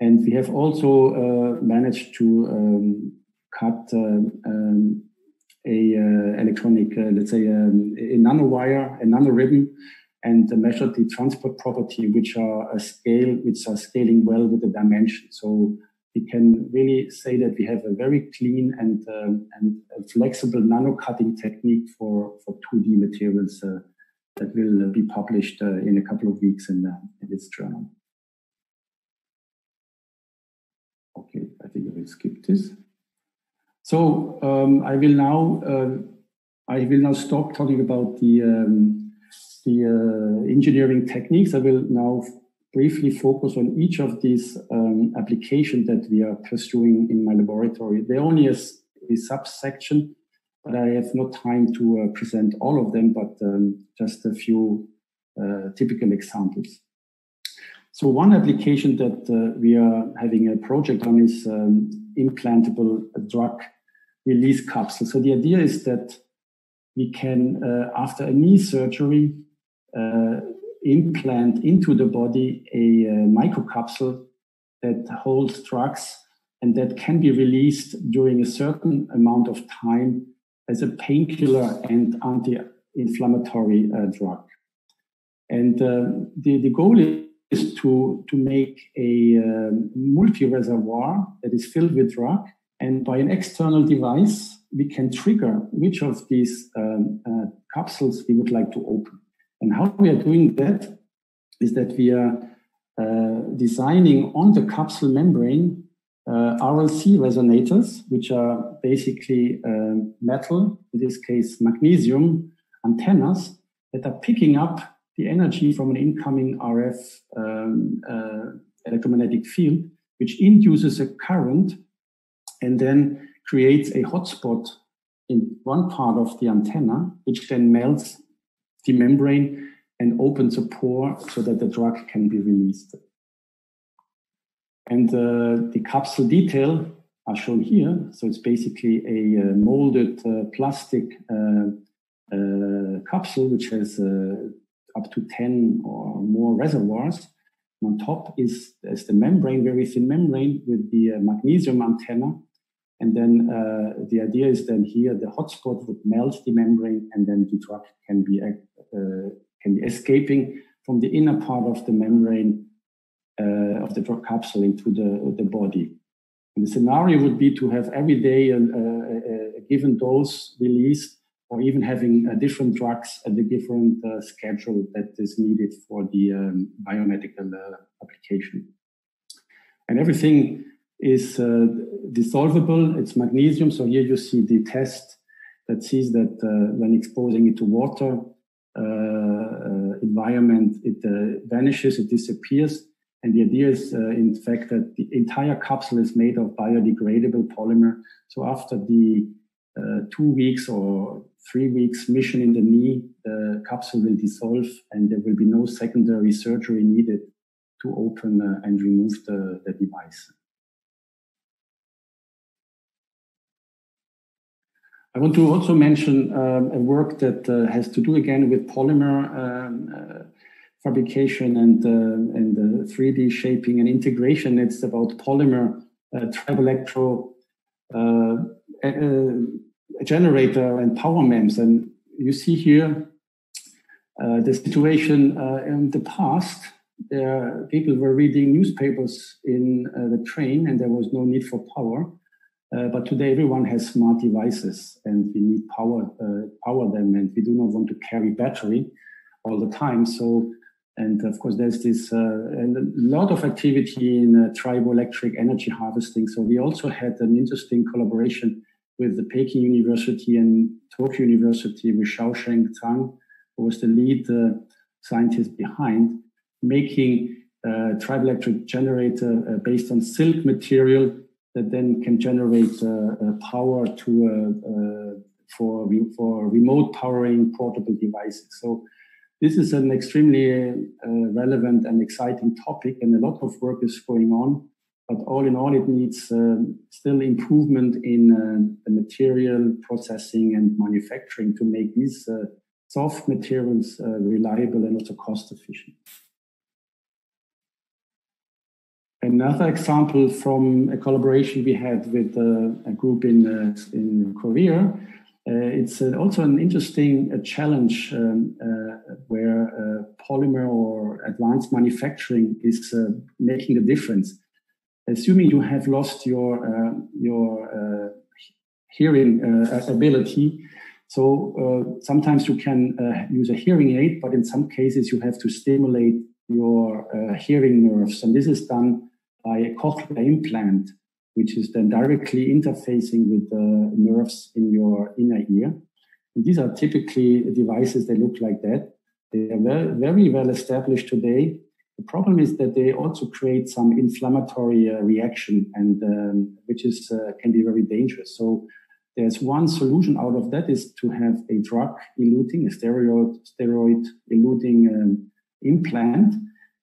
And we have also uh, managed to um, cut um, um, a uh, electronic, uh, let's say, um, a nanowire, a nanoribbon, and measure the transport property, which are a scale, which are scaling well with the dimension. So we can really say that we have a very clean and, um, and a flexible nano-cutting technique for, for two D materials uh, that will be published uh, in a couple of weeks in, uh, in this journal. Okay, I think I will skip this. So um, I will now uh, I will now stop talking about the, um, the uh, engineering techniques. I will now briefly focus on each of these um, applications that we are pursuing in my laboratory. There only is a subsection, but I have no time to uh, present all of them, but um, just a few uh, typical examples. So one application that uh, we are having a project on is um, implantable drug release capsules. So the idea is that we can, uh, after a knee surgery, uh, implant into the body a uh, microcapsule that holds drugs and that can be released during a certain amount of time as a painkiller and anti-inflammatory uh, drug. And uh, the, the goal is to, to make a uh, multi-reservoir that is filled with drug, and by an external device we can trigger which of these um, uh, capsules we would like to open. And how we are doing that is that we are uh, designing on the capsule membrane uh, R L C resonators, which are basically uh, metal, in this case magnesium, antennas that are picking up the energy from an incoming R F um, uh, electromagnetic field, which induces a current and then creates a hotspot in one part of the antenna, which then melts the membrane and opens a pore so that the drug can be released. And uh, the capsule detail are shown here. So it's basically a uh, molded uh, plastic uh, uh, capsule, which has uh, up to ten or more reservoirs. And on top is, is the membrane, very thin membrane with the uh, magnesium antenna. And then uh, the idea is then here the hotspot would melt the membrane, and then the drug can be uh, can be escaping from the inner part of the membrane uh, of the drug capsule into the the body. And the scenario would be to have every day a, a, a given dose released, or even having uh, different drugs at a different uh, schedule that is needed for the um, biomedical uh, application. And everything is uh, dissolvable. It's magnesium. So here you see the test that sees that uh, when exposing it to water uh, uh, environment, it uh, vanishes, it disappears. And the idea is, uh, in fact, that the entire capsule is made of biodegradable polymer. So after the Uh, two weeks or three weeks mission in the knee, the capsule will dissolve and there will be no secondary surgery needed to open uh, and remove the, the device. I want to also mention um, a work that uh, has to do again with polymer um, uh, fabrication and, uh, and uh, three D shaping and integration. It's about polymer uh, tribelectro uh, uh, A generator and power MEMS, and you see here uh, the situation uh, in the past. There, people were reading newspapers in uh, the train, and there was no need for power. Uh, but today, everyone has smart devices, and we need power, uh, power them, and we do not want to carry battery all the time. So, and of course, there's this uh, a lot of activity in uh, triboelectric energy harvesting. So we also had an interesting collaboration with the Peking University and Tokyo University, with Shaosheng Tang, who was the lead uh, scientist behind making a triboelectric generator uh, based on silk material that then can generate uh, power to uh, uh, for re for remote powering portable devices. So this is an extremely uh, relevant and exciting topic, and a lot of work is going on. But all in all, it needs um, still improvement in uh, the material processing and manufacturing to make these uh, soft materials uh, reliable and also cost efficient. Another example from a collaboration we had with uh, a group in, uh, in Korea. Uh, it's uh, also an interesting uh, challenge um, uh, where uh, polymer or advanced manufacturing is uh, making a difference. Assuming you have lost your uh, your uh, hearing uh, ability, so uh, sometimes you can uh, use a hearing aid, but in some cases you have to stimulate your uh, hearing nerves, and this is done by a cochlear implant, which is then directly interfacing with the nerves in your inner ear. And these are typically devices that look like that. They are very, very well established today. The problem is that they also create some inflammatory uh, reaction, and um, which is uh, can be very dangerous. So there's one solution out of that is to have a drug eluting, a steroid steroid eluting um, implant.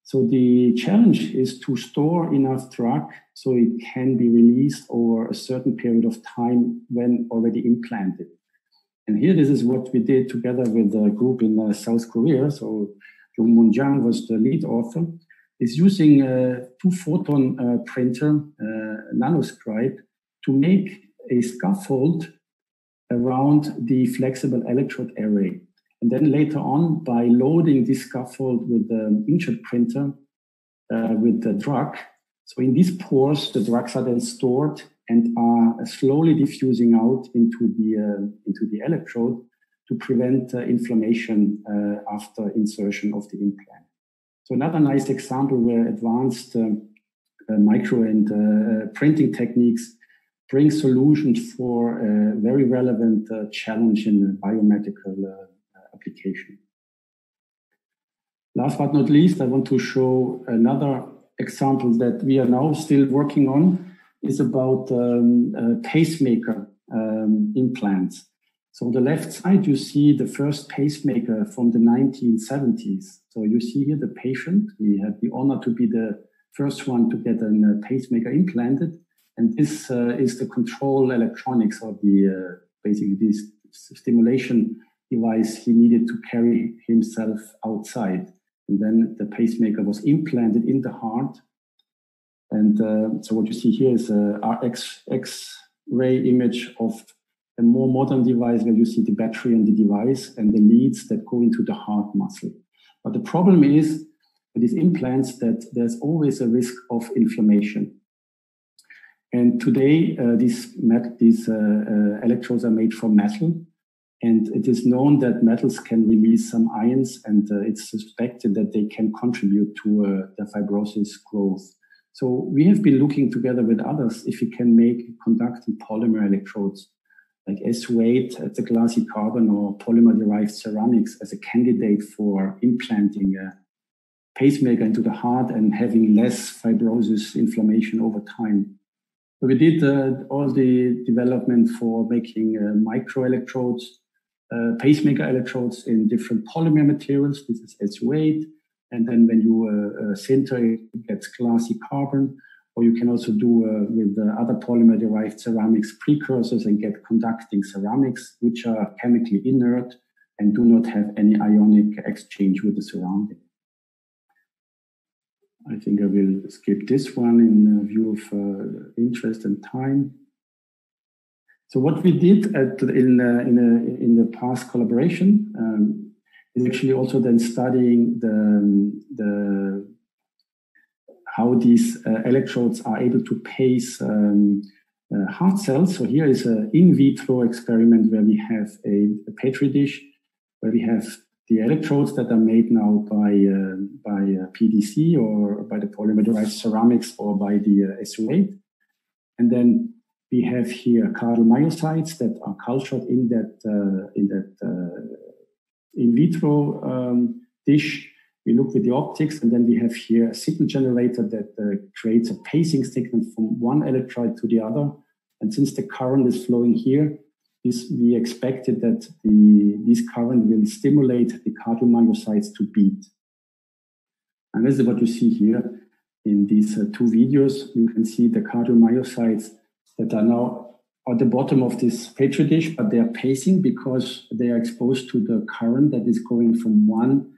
So the challenge is to store enough drug so it can be released over a certain period of time when already implanted. And here, this is what we did together with a group in uh, South Korea. So Jung was the lead author, is using a two-photon uh, printer, uh, nanoscribe, to make a scaffold around the flexible electrode array. And then later on, by loading this scaffold with an inkjet printer uh, with the drug, so in these pores, the drugs are then stored and are slowly diffusing out into the uh, into the electrode to prevent uh, inflammation uh, after insertion of the implant. So another nice example where advanced uh, uh, micro and uh, printing techniques bring solutions for a very relevant uh, challenge in biomedical uh, application. Last but not least, I want to show another example that we are now still working on. Is about um, uh, pacemaker um, implants. So on the left side, you see the first pacemaker from the nineteen seventies. So you see here the patient. We had the honor to be the first one to get a uh, pacemaker implanted. And this uh, is the control electronics of the, uh, basically this stimulation device he needed to carry himself outside. And then the pacemaker was implanted in the heart. And uh, so what you see here is a X ray image of a more modern device where you see the battery on the device and the leads that go into the heart muscle. But the problem is with these implants that there's always a risk of inflammation. And today, uh, these, met these uh, uh, electrodes are made from metal. And it is known that metals can release some ions, and uh, it's suspected that they can contribute to uh, the fibrosis growth. So we have been looking together with others if we can make conducting polymer electrodes like S U eight, hexa-glassy carbon, or polymer-derived ceramics as a candidate for implanting a pacemaker into the heart and having less fibrosis inflammation over time. So we did uh, all the development for making uh, microelectrodes, uh, pacemaker electrodes in different polymer materials. This is S U eight. And then when you uh, uh, sinter, it gets glassy carbon, or you can also do uh, with uh, other polymer-derived ceramics precursors and get conducting ceramics, which are chemically inert and do not have any ionic exchange with the surrounding. I think I will skip this one in view of uh, interest and time. So what we did at, in, uh, in, uh, in the past collaboration, um, is actually also then studying the, the how these uh, electrodes are able to pace um, uh, heart cells. So here is an in vitro experiment where we have a, a petri dish, where we have the electrodes that are made now by, uh, by P D C or by the polymer-derived ceramics or by the uh, S U eight. And then we have here caudal myocytes that are cultured in that, uh, in that uh, in vitro um, dish. We look with the optics, and then we have here a signal generator that uh, creates a pacing signal from one electrode to the other. And since the current is flowing here, this, we expected that the, this current will stimulate the cardiomyocytes to beat. And this is what you see here in these uh, two videos. You can see the cardiomyocytes that are now at the bottom of this petri dish, but they are pacing because they are exposed to the current that is going from one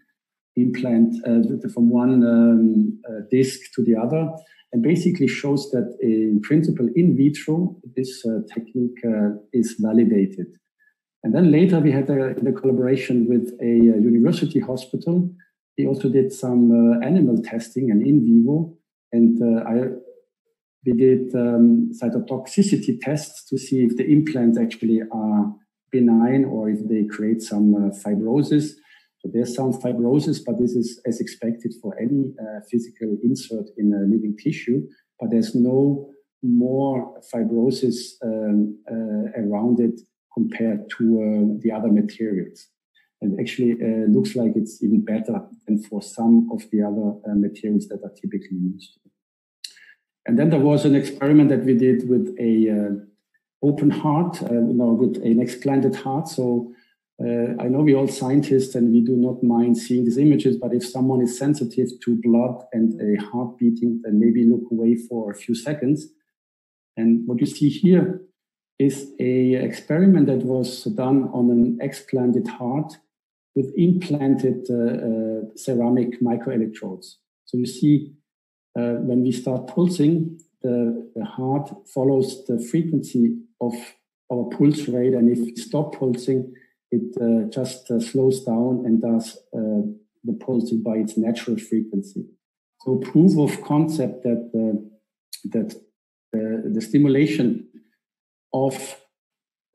implant, uh, from one um, uh, disc to the other, and basically shows that in principle, in vitro, this uh, technique uh, is validated. And then later we had a, the collaboration with a uh, university hospital. They also did some uh, animal testing and in vivo, and uh, I. We did um, cytotoxicity tests to see if the implants actually are benign or if they create some uh, fibrosis. So there's some fibrosis, but this is as expected for any uh, physical insert in a living tissue. But there's no more fibrosis um, uh, around it compared to uh, the other materials. And actually uh, looks like it's even better than for some of the other uh, materials that are typically used. And then there was an experiment that we did with a uh, open heart, uh, no, with an explanted heart. So uh, I know we're all scientists and we do not mind seeing these images, but if someone is sensitive to blood and a heart beating, then maybe look away for a few seconds. And what you see here is a experiment that was done on an explanted heart with implanted uh, uh, ceramic microelectrodes. So you see, Uh, when we start pulsing, the, the heart follows the frequency of our pulse rate, and if we stop pulsing, it uh, just uh, slows down and does uh, the pulsing by its natural frequency. So proof of concept that uh, that uh, the stimulation of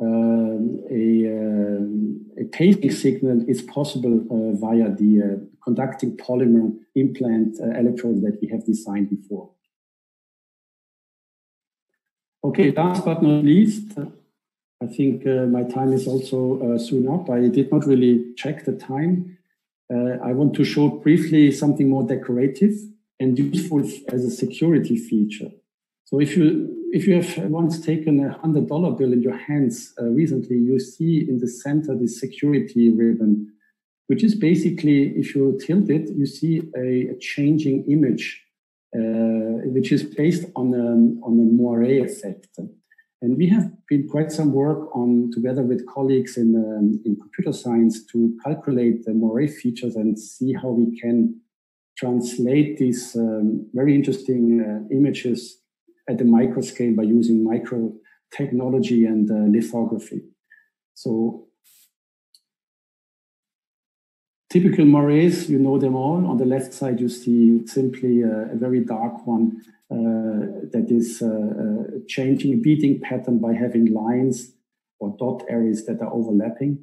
um, a, um, a pacing signal is possible uh, via the uh, conducting polymer implant uh, electrodes that we have designed before. Okay, last but not least, I think uh, my time is also uh, soon up. I did not really check the time. Uh, I want to show briefly something more decorative and useful as a security feature. So if you, if you have once taken a one hundred dollar bill in your hands uh, recently, you see in the center the security ribbon, which is basically, if you tilt it, you see a, a changing image, uh, which is based on a, on a moiré effect. And we have been quite some work on, together with colleagues in, um, in computer science, to calculate the moiré features and see how we can translate these um, very interesting uh, images at the micro scale by using micro technology and uh, lithography. So typical moirés, you know them all. On the left side, you see simply uh, a very dark one uh, that is uh, uh, changing, beating pattern by having lines or dot areas that are overlapping.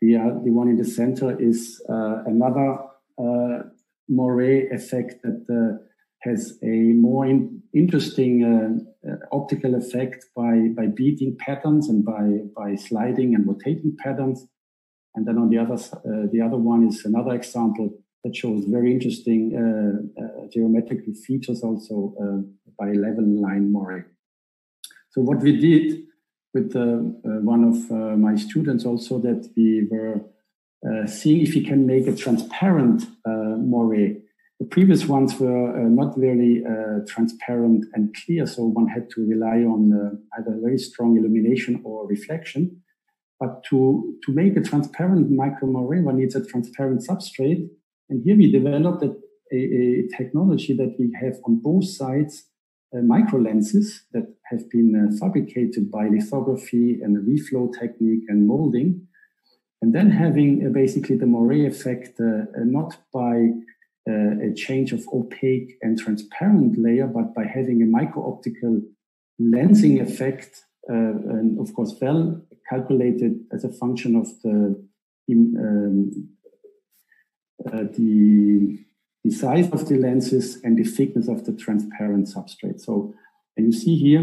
The, uh, the one in the center is uh, another uh, moiré effect that uh, has a more in interesting uh, uh, optical effect by, by beating patterns and by, by sliding and rotating patterns. And then on the other, uh, the other one is another example that shows very interesting uh, uh, geometrical features also uh, by level line moiré. So what we did with uh, uh, one of uh, my students also, that we were uh, seeing if we can make a transparent uh, moiré. The previous ones were uh, not really uh, transparent and clear, so one had to rely on uh, either very strong illumination or reflection. But to, to make a transparent micromoiré, one needs a transparent substrate. And here we developed a, a, a technology that we have on both sides, uh, micro lenses that have been uh, fabricated by lithography and reflow technique and molding. And then having uh, basically the moiré effect, uh, not by uh, a change of opaque and transparent layer, but by having a micro-optical lensing effect, uh, and of course, well calculated as a function of the um, uh, the the size of the lenses and the thickness of the transparent substrate. So, and you see here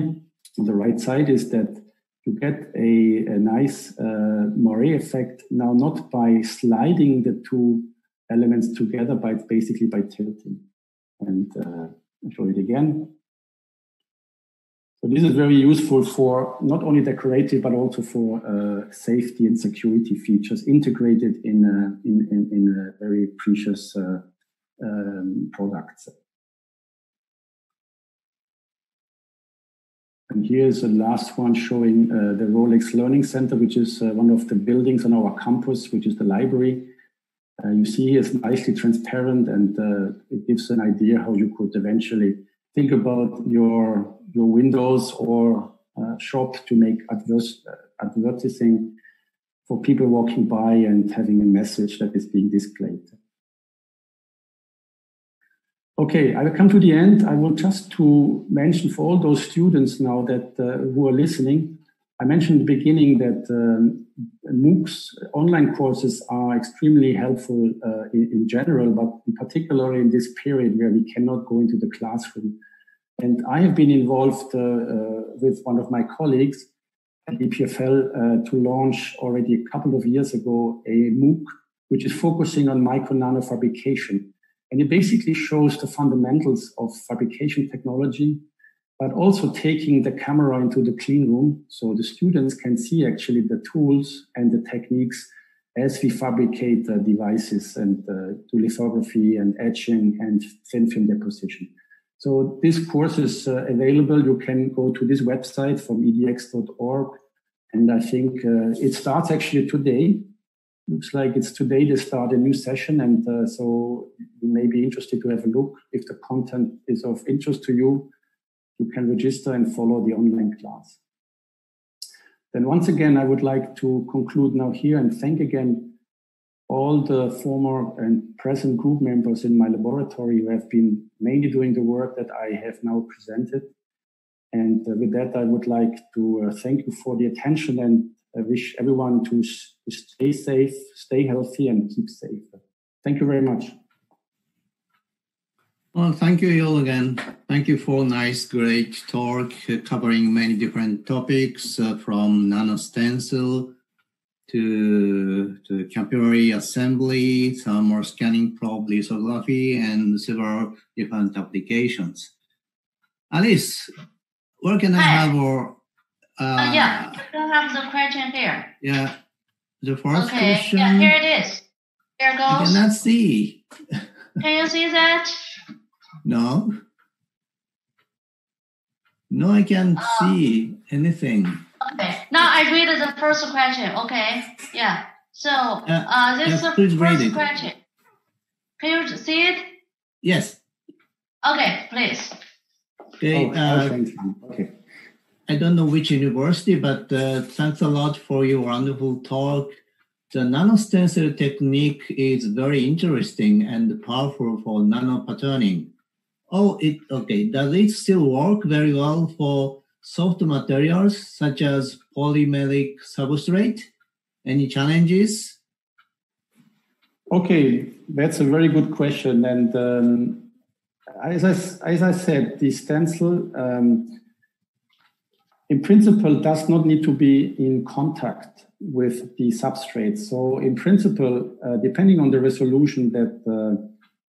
on the right side is that you get a, a nice uh, moiré effect now, not by sliding the two elements together, but basically by tilting. And uh, I'll show it again. So this is very useful for not only decorative, but also for uh, safety and security features integrated in a, in, in, in a very precious uh, um, products. And here's the last one showing uh, the Rolex Learning Center, which is uh, one of the buildings on our campus, which is the library. Uh, you see here it's nicely transparent, and uh, it gives an idea how you could eventually think about your your windows or uh, shop to make adverse, uh, advertising for people walking by and having a message that is being displayed. Okay, I will come to the end. I want just to mention for all those students now that uh, who are listening, I mentioned in the beginning that um, MOOCs, online courses, are extremely helpful uh, in, in general, but in particular in this period where we cannot go into the classroom. And I have been involved uh, uh, with one of my colleagues at E P F L uh, to launch already a couple of years ago a MOOC, which is focusing on micro-nano fabrication. And it basically shows the fundamentals of fabrication technology, but also taking the camera into the clean room so the students can see actually the tools and the techniques as we fabricate uh, devices and uh, do lithography and etching and thin film deposition. So this course is uh, available. You can go to this website from E D X dot org. And I think uh, it starts actually today. Looks like it's today they start a new session. And uh, so you may be interested to have a look. If the content is of interest to you, you can register and follow the online class. Then once again, I would like to conclude now here and thank again all the former and present group members in my laboratory who have been mainly doing the work that I have now presented. And uh, with that, I would like to uh, thank you for the attention, and I wish everyone to, to stay safe, stay healthy, and keep safe. Thank you very much. Well, thank you, Yul, again. Thank you for a nice, great talk uh, covering many different topics uh, from nanostencil to, to capillary assembly, thermal scanning probe lithography, and several different applications. Alice, where can Hi. I have our... Uh, uh, yeah, you can have the question there. Yeah, the first okay. question. Yeah, here it is. Here it goes. I cannot see. Can you see that? No. No, I can't uh, see anything. Okay, now I read the first question. Okay, yeah. So uh, uh, this yes, is the first question. Can you see it? Yes. Okay, please. Okay. Oh, uh, thank you. Okay. I don't know which university, but uh, thanks a lot for your wonderful talk. The nanostencil technique is very interesting and powerful for nanopatterning. Oh, it okay. Does it still work very well for soft materials such as polymeric substrate? Any challenges? Okay, that's a very good question. And um, as I as I said, the stencil, um, in principle, does not need to be in contact with the substrate. So in principle, uh, depending on the resolution that uh,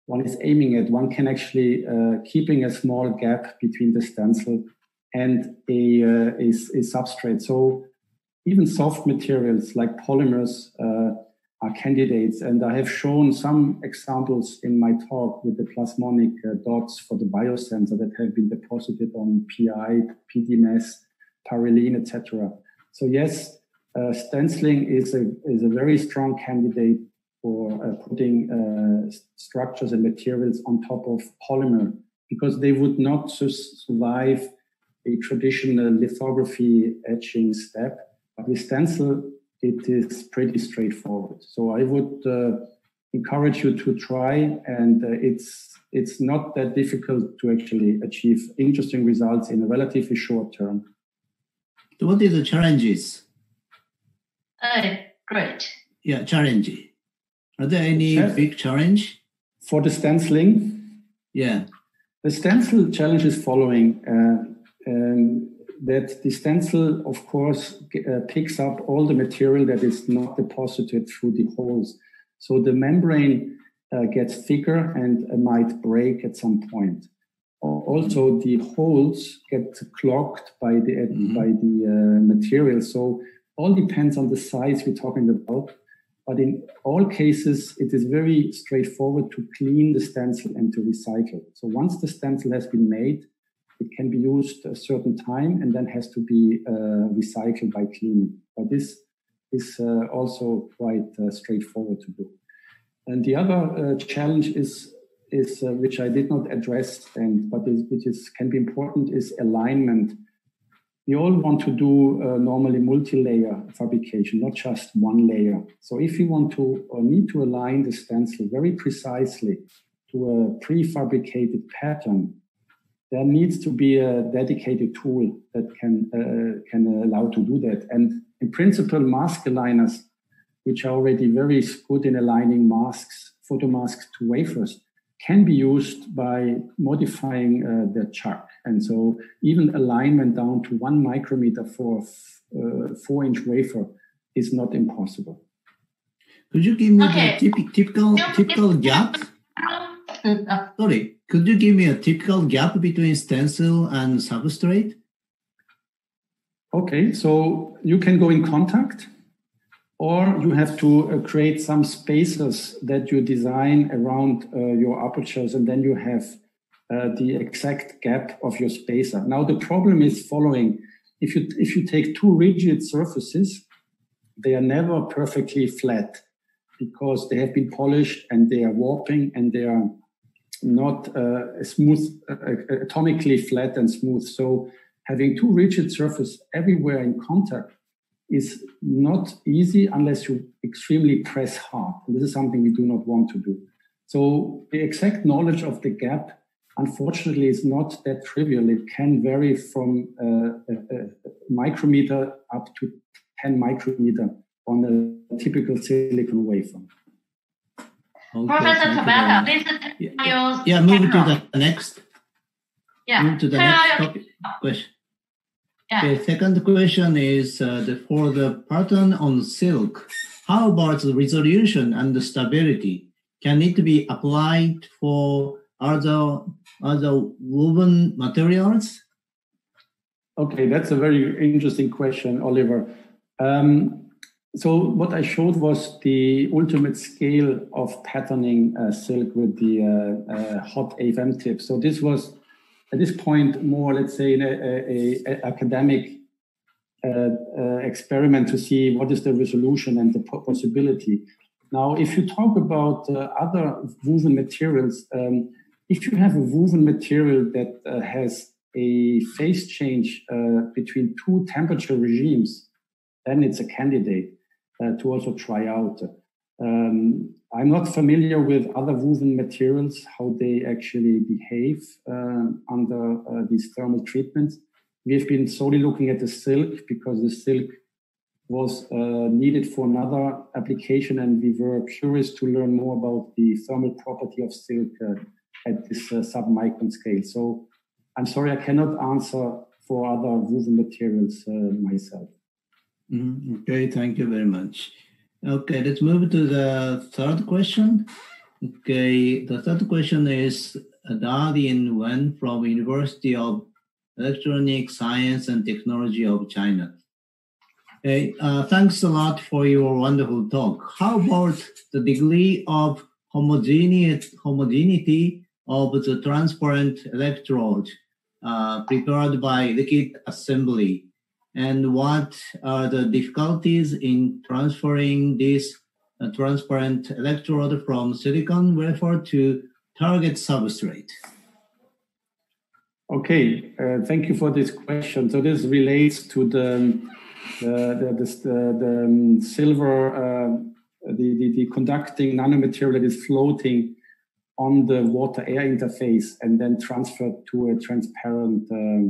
one is aiming at, one can actually uh, keeping a small gap between the stencil and a, uh, a, a substrate. So even soft materials like polymers uh, are candidates. And I have shown some examples in my talk with the plasmonic uh, dots for the biosensor that have been deposited on P I, P D M S, parylene, et cetera. So yes, uh, stenciling is a is a very strong candidate for uh, putting uh, structures and materials on top of polymer, because they would not survive a traditional lithography etching step. But with stencil, it is pretty straightforward. So I would uh, encourage you to try, and uh, it's it's not that difficult to actually achieve interesting results in a relatively short term. So what is the challenges? Uh, great. Yeah, challenge. Are there any Chal big challenge? For the stenciling? Yeah. The stencil challenge is following. Uh, um, that the stencil, of course, uh, picks up all the material that is not deposited through the holes. So the membrane uh, gets thicker and uh, might break at some point. Also, the holes get clogged by the mm-hmm. by the uh, material. So all depends on the size we're talking about. But in all cases, it is very straightforward to clean the stencil and to recycle. So once the stencil has been made, it can be used a certain time and then has to be uh, recycled by cleaning. But this is uh, also quite uh, straightforward to do. And the other uh, challenge is. Is, uh, which I did not address, and but is, which is can be important, is alignment. We all want to do uh, normally multi-layer fabrication, not just one layer. So if you want to or need to align the stencil very precisely to a prefabricated pattern, there needs to be a dedicated tool that can uh, can allow to do that. And in principle, mask aligners, which are already very good in aligning masks, photomasks to wafers, can be used by modifying uh, the chuck. And so even alignment down to one micrometer for a uh, four-inch wafer is not impossible. Could you give me okay. a typ typical, typical gap? Sorry, could you give me a typical gap between stencil and substrate? Okay, so you can go in contact, or you have to uh, create some spaces that you design around uh, your apertures, and then you have uh, the exact gap of your spacer. Now, the problem is following. If you, if you take two rigid surfaces, they are never perfectly flat because they have been polished and they are warping and they are not uh, smooth, uh, atomically flat and smooth. So having two rigid surfaces everywhere in contact is not easy unless you extremely press hard. And this is something we do not want to do. So the exact knowledge of the gap unfortunately, it's not that trivial. It can vary from uh, a, a micrometer up to ten micrometer on a typical silicon wafer. Okay, Professor Tabata, please yeah, yeah, yeah, move camera. to the next. Yeah. Move to the next topic. Question. Yeah. The second question is uh, the, for the pattern on silk. How about the resolution and the stability? Can it be applied for other other woven materials? Okay, that's a very interesting question, Oliver. Um, so what I showed was the ultimate scale of patterning uh, silk with the uh, uh, hot A F M tip. So this was, at this point, more, let's say, an academic uh, uh, experiment to see what is the resolution and the possibility. Now, if you talk about uh, other woven materials, um, if you have a woven material that uh, has a phase change uh, between two temperature regimes, then it's a candidate uh, to also try out. Um, I'm not familiar with other woven materials, how they actually behave uh, under uh, these thermal treatments. We've been solely looking at the silk because the silk was uh, needed for another application, and we were curious to learn more about the thermal property of silk uh, at this uh, submicron scale. So I'm sorry, I cannot answer for other woven materials uh, myself. Mm, okay, thank you very much. Okay, let's move to the third question. Okay, the third question is Darian Wen from University of Electronic Science and Technology of China. Hey, uh, thanks a lot for your wonderful talk. How about the degree of homogeneous, homogeneity of the transparent electrode uh, prepared by liquid assembly? And what are the difficulties in transferring this uh, transparent electrode from silicon wafer to target substrate? Okay, uh, thank you for this question. So this relates to the, the, the, the, the, the silver, uh, the, the, the conducting nanomaterial that is floating on the water-air interface and then transferred to a transparent uh,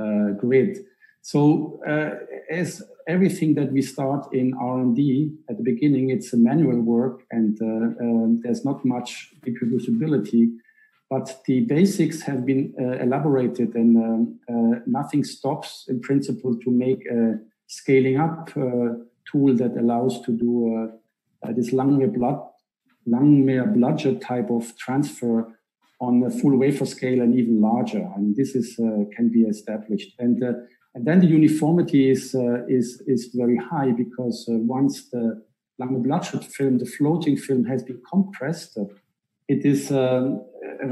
uh, grid. So uh, as everything that we start in R and D at the beginning, it's a manual work and uh, um, there's not much reproducibility, but the basics have been uh, elaborated and um, uh, nothing stops in principle to make a scaling up uh, tool that allows to do uh, uh, this Langmuir-Blodgett type of transfer on a full wafer scale and even larger. And this is uh, can be established. And uh, And then the uniformity is uh, is is very high because uh, once the Langmuir-Blodgett film, the floating film, has been compressed, uh, it is uh,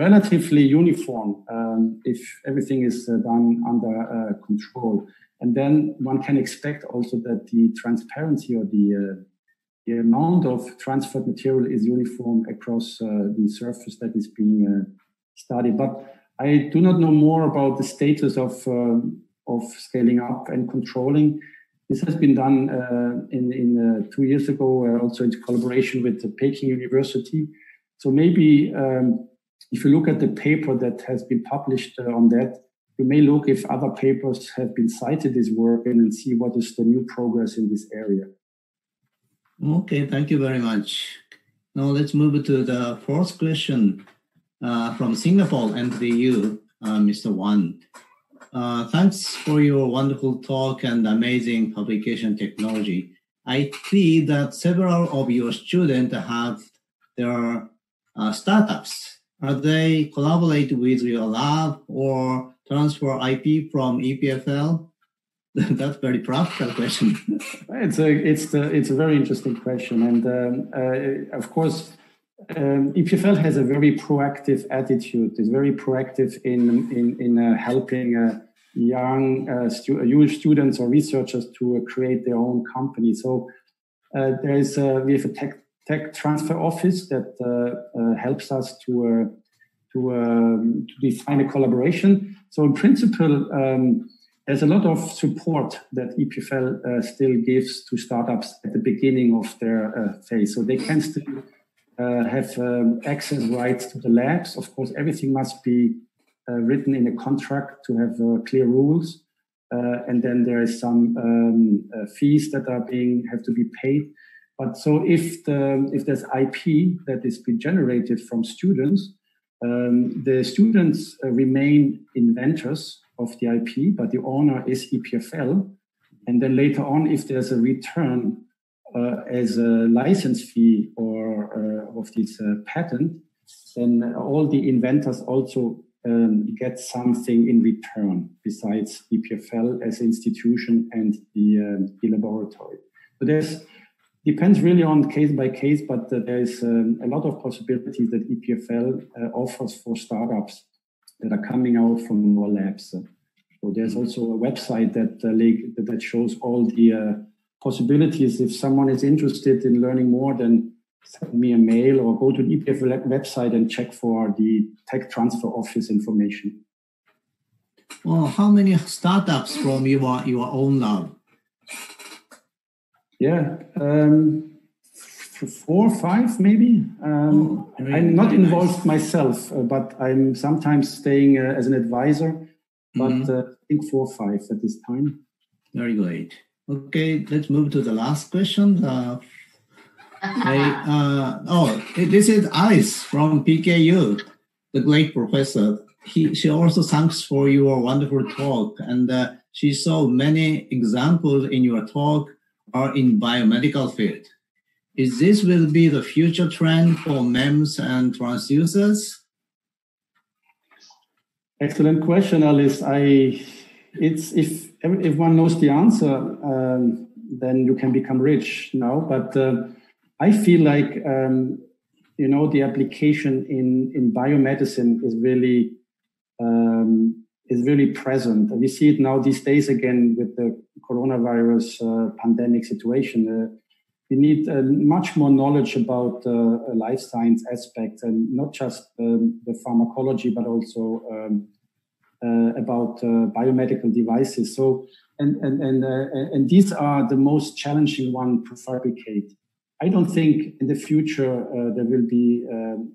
relatively uniform um, if everything is uh, done under uh, control. And then one can expect also that the transparency or the uh, the amount of transferred material is uniform across uh, the surface that is being uh, studied. But I do not know more about the status of. Um, of scaling up and controlling. This has been done uh, in, in uh, two years ago, uh, also in collaboration with the Peking University. So maybe um, if you look at the paper that has been published uh, on that, you may look if other papers have been cited this work and then see what is the new progress in this area. Okay, thank you very much. Now let's move to the fourth question uh, from Singapore and the E U, uh, Mister Wan. Uh, thanks for your wonderful talk and amazing publication technology. I see that several of your students have their uh, startups. Are they collaborate with your lab or transfer I P from E P F L? That's a very practical question. It's a it's a, it's a very interesting question, and um, uh, of course. Um, E P F L has a very proactive attitude. It's very proactive in in, in uh, helping uh, young uh, stu young students or researchers to uh, create their own company. So uh, there is uh, we have a tech tech transfer office that uh, uh, helps us to uh, to, um, to define a collaboration. So in principle, um, there's a lot of support that E P F L uh, still gives to startups at the beginning of their uh, phase. So they can still uh, have um, access rights to the labs. Of course, everything must be uh, written in a contract to have uh, clear rules. Uh, and then there is some um, uh, fees that are being have to be paid. But so if the, if there's I P that is being generated from students, um, the students uh, remain inventors of the I P, but the owner is E P F L. And then later on, if there's a return uh, as a license fee or uh, of this uh, patent, then all the inventors also Um, get something in return besides E P F L as an institution and the, um, the laboratory. So there's depends really on case by case, but uh, there is um, a lot of possibilities that E P F L uh, offers for startups that are coming out from our labs. So there's also a website that uh, that shows all the uh, possibilities. If someone is interested in learning more, then send me a mail or go to the E P F L website and check for the tech transfer office information. Well, how many startups from your, your own lab? Yeah, um, four, five maybe. Um, oh, really, I'm not really involved nice. myself, uh, but I'm sometimes staying uh, as an advisor. But mm-hmm. uh, I think four or five at this time. Very great. Okay, let's move to the last question. Uh, I, uh, oh, this is Alice from P K U, the great professor. He, she also thanks for your wonderful talk, and uh, she saw many examples in your talk are in biomedical field. Is this will be the future trend for MEMS and transducers? Excellent question, Alice. I, it's if if one knows the answer, um, then you can become rich now, but. Uh, I feel like, um, you know, the application in, in biomedicine is really um, is really present. And we see it now these days again with the coronavirus uh, pandemic situation. Uh, we need uh, much more knowledge about uh, life science aspects and not just um, the pharmacology, but also um, uh, about uh, biomedical devices. So, and, and, and, uh, and these are the most challenging one to fabricate. I don't think in the future uh, there will be, um,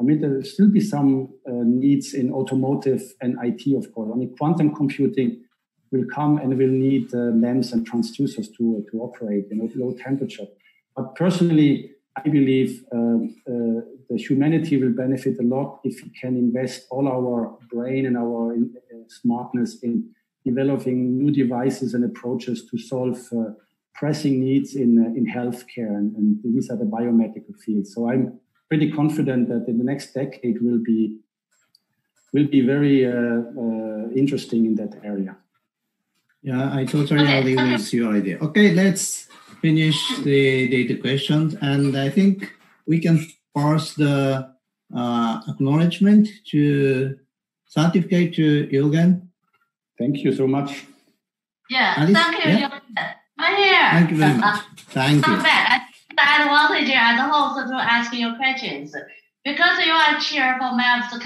I mean, there will still be some uh, needs in automotive and I T, of course. I mean, quantum computing will come and will need uh, MEMS and transducers to, to operate, you know, at low temperature. But personally, I believe uh, uh, the humanity will benefit a lot if we can invest all our brain and our uh, smartness in developing new devices and approaches to solve uh, pressing needs in uh, in healthcare, and, and these are the biomedical fields. So I'm pretty confident that in the next decade will be will be very uh, uh, interesting in that area. Yeah, I totally agree with your idea. Okay, let's finish the, the, the questions, and I think we can pass the uh, acknowledgement to certificate to Jürgen. Thank you so much. Yeah, Alice? Thank you, yeah? Jürgen. I'm here. Thank you very much. Thank you. I take the advantage as a host to ask you questions. Because you are chair for MEMS of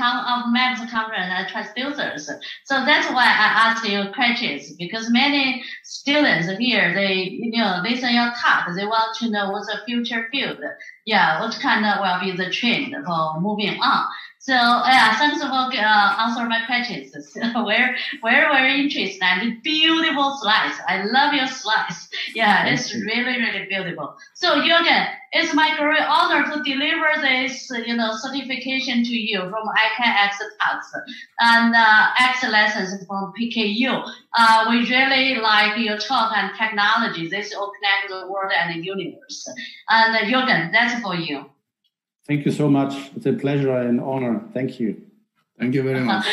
MEMS conference and transducers. So that's why I ask you questions, because many students here, they, you know, based on your talk, they want to know what's the future field. Yeah, what kind of will be the trend for moving on. So, yeah, thanks for uh, answering my questions. So, very, very, very interesting and beautiful slides. I love your slides. Yeah, thank it's you. really, really beautiful. So, Jürgen, it's my great honor to deliver this, you know, certification to you from I CANX Talks and uh, Excellence from P K U. Uh, we really like your talk and technology. This will connect the world and the universe. And, uh, Jürgen, that's for you. Thank you so much. It's a pleasure and honor. Thank you. Thank you very much.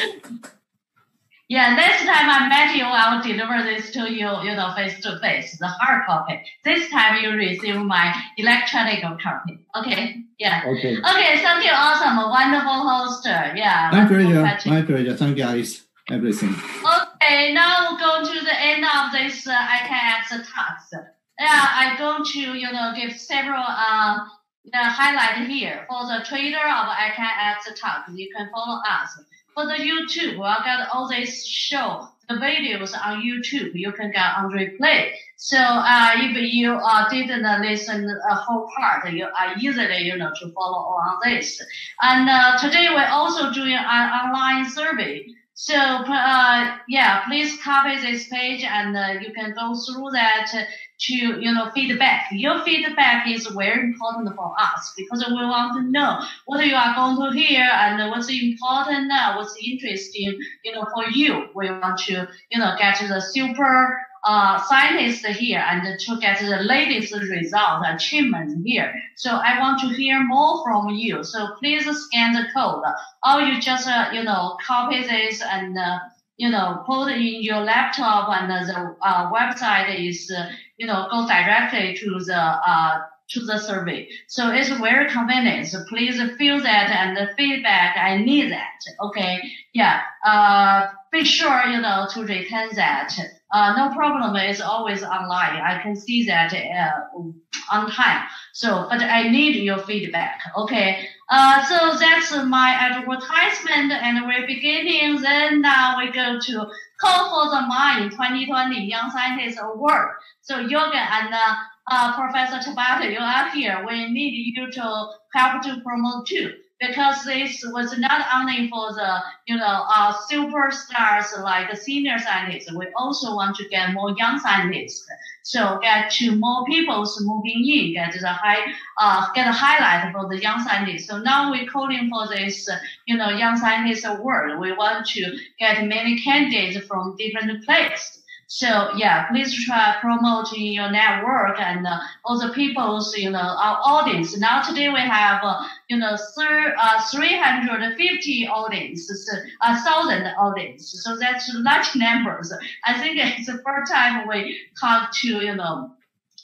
Yeah, next time I met you, I will deliver this to you, you know, face to face, the hard copy. This time you receive my electronic copy. Okay. Yeah. Okay. Okay. Thank you. Awesome. A wonderful host. Yeah. My pleasure. My pleasure. Thank you, Alice. Everything. Okay. Now we'll go to the end of this uh, I CANX Talks. Yeah, I'm going to, you know, give several. Uh, The highlight here for the Twitter of I CANX Talks. You can follow us For the YouTube, I'll get all this show, the videos on YouTube, you can get on replay. So uh, if you uh, didn't listen a whole part, you are easily, you know, to follow on this. And uh, today we're also doing an online survey. So, uh, yeah, please copy this page and uh, you can go through that to, you know, feedback. Your feedback is very important for us because we want to know what you are going to hear and what's important now, what's interesting, you know, for you. We want to, you know, get the super uh, scientists here and to get the latest result, achievement here. So I want to hear more from you. So please scan the code or you just, uh, you know, copy this and, uh, you know, put in your laptop and uh, the uh, website is, uh, you know, go directly to the, uh, to the survey. So it's very convenient. So please fill that and the feedback. I need that. Okay. Yeah. Uh, be sure, you know, to return that. Uh, no problem. It's always online. I can see that, uh, on time. So, but I need your feedback. Okay. Uh, so that's my advertisement and we're beginning. Then now we go to Call for the Mind twenty twenty Young Scientist Award. So Jürgen and, uh, uh, Professor Tabata, you are here. We need you to help to promote too. Because this was not only for the, you know, uh, superstars like senior scientists. We also want to get more young scientists. So get to more people moving in, get the high, uh, get a highlight for the young scientists. So now we're calling for this, you know, young scientist award. We want to get many candidates from different places. So yeah, please try promoting your network and uh, all the people's, you know, our audience. Now today we have, uh, you know, thir uh, three hundred fifty audience, so a thousand audience. So that's large numbers. I think it's the first time we talk to, you know,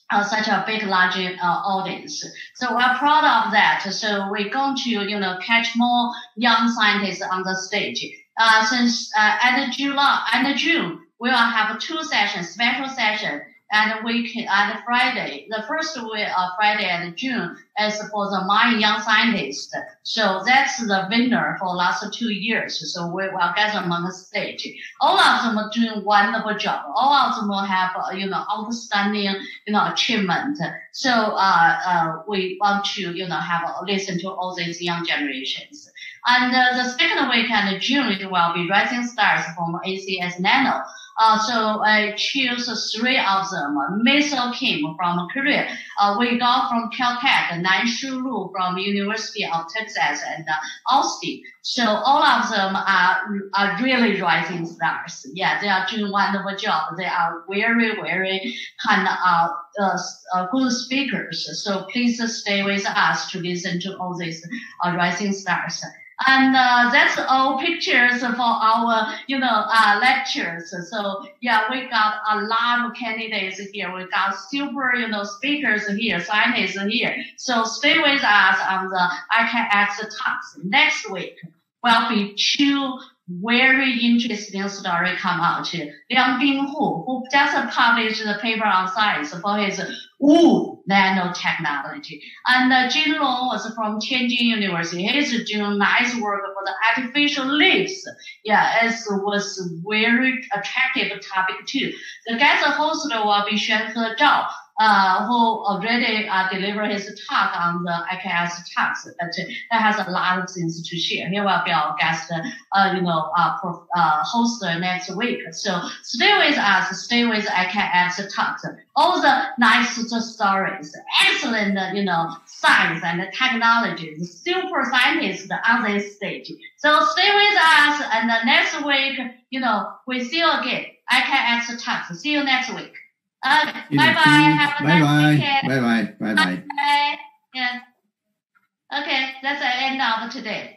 Uh, such a big, large uh, audience. So we're proud of that. So we're going to, you know, catch more young scientists on the stage. Uh, since, uh, end July, end June, we will have two sessions, special session, and we can, and Friday. The first week of Friday and June is for the Mind Young Scientist. So that's the winner for last two years. So we will get them on the stage. All of them are doing wonderful job. All of them will have, you know, outstanding, you know, achievement. So, uh, uh, we want to, you know, have a listen to all these young generations. And uh, the second week in June, it will be Rising Stars from A C S Nano. Uh, so I choose three of them. Miso Kim from Korea, uh, we got from Caltech, Nan Shu Lu from University of Texas, and uh, Austin. So all of them are, are really rising stars. Yeah, they are doing wonderful job. They are very, very kind of, uh, uh, uh good speakers. So please stay with us to listen to all these uh, rising stars. And uh, that's all pictures for our, you know, uh, lectures. So yeah, we got a lot of candidates here. We got super, you know, speakers here, scientists here. So stay with us on the iCANX Talks. Next week will be two very interesting story come out. Liang Binghu, who just published the paper on science for his Wu nanotechnology. And uh, Jin Long was from Tianjin University. He's doing nice work for the artificial leaves. Yeah, it was very attractive topic too. The guest host will be Xuan He Zhao, uh, who already uh, delivered his talk on the iCANX Talks, but that has a lot of things to share. He will be our guest, uh, you know, uh, prof, uh, host next week. So stay with us, stay with iCANX Talks. All the nice stories, excellent, you know, science and technology, super scientists on this stage. So stay with us, and the next week, you know, we see you again. iCANX Talks. See you next week. Uh, bye bye. Have a bye nice bye. Weekend. Bye bye. Bye bye. Bye bye. Yeah. Okay, that's the end of today.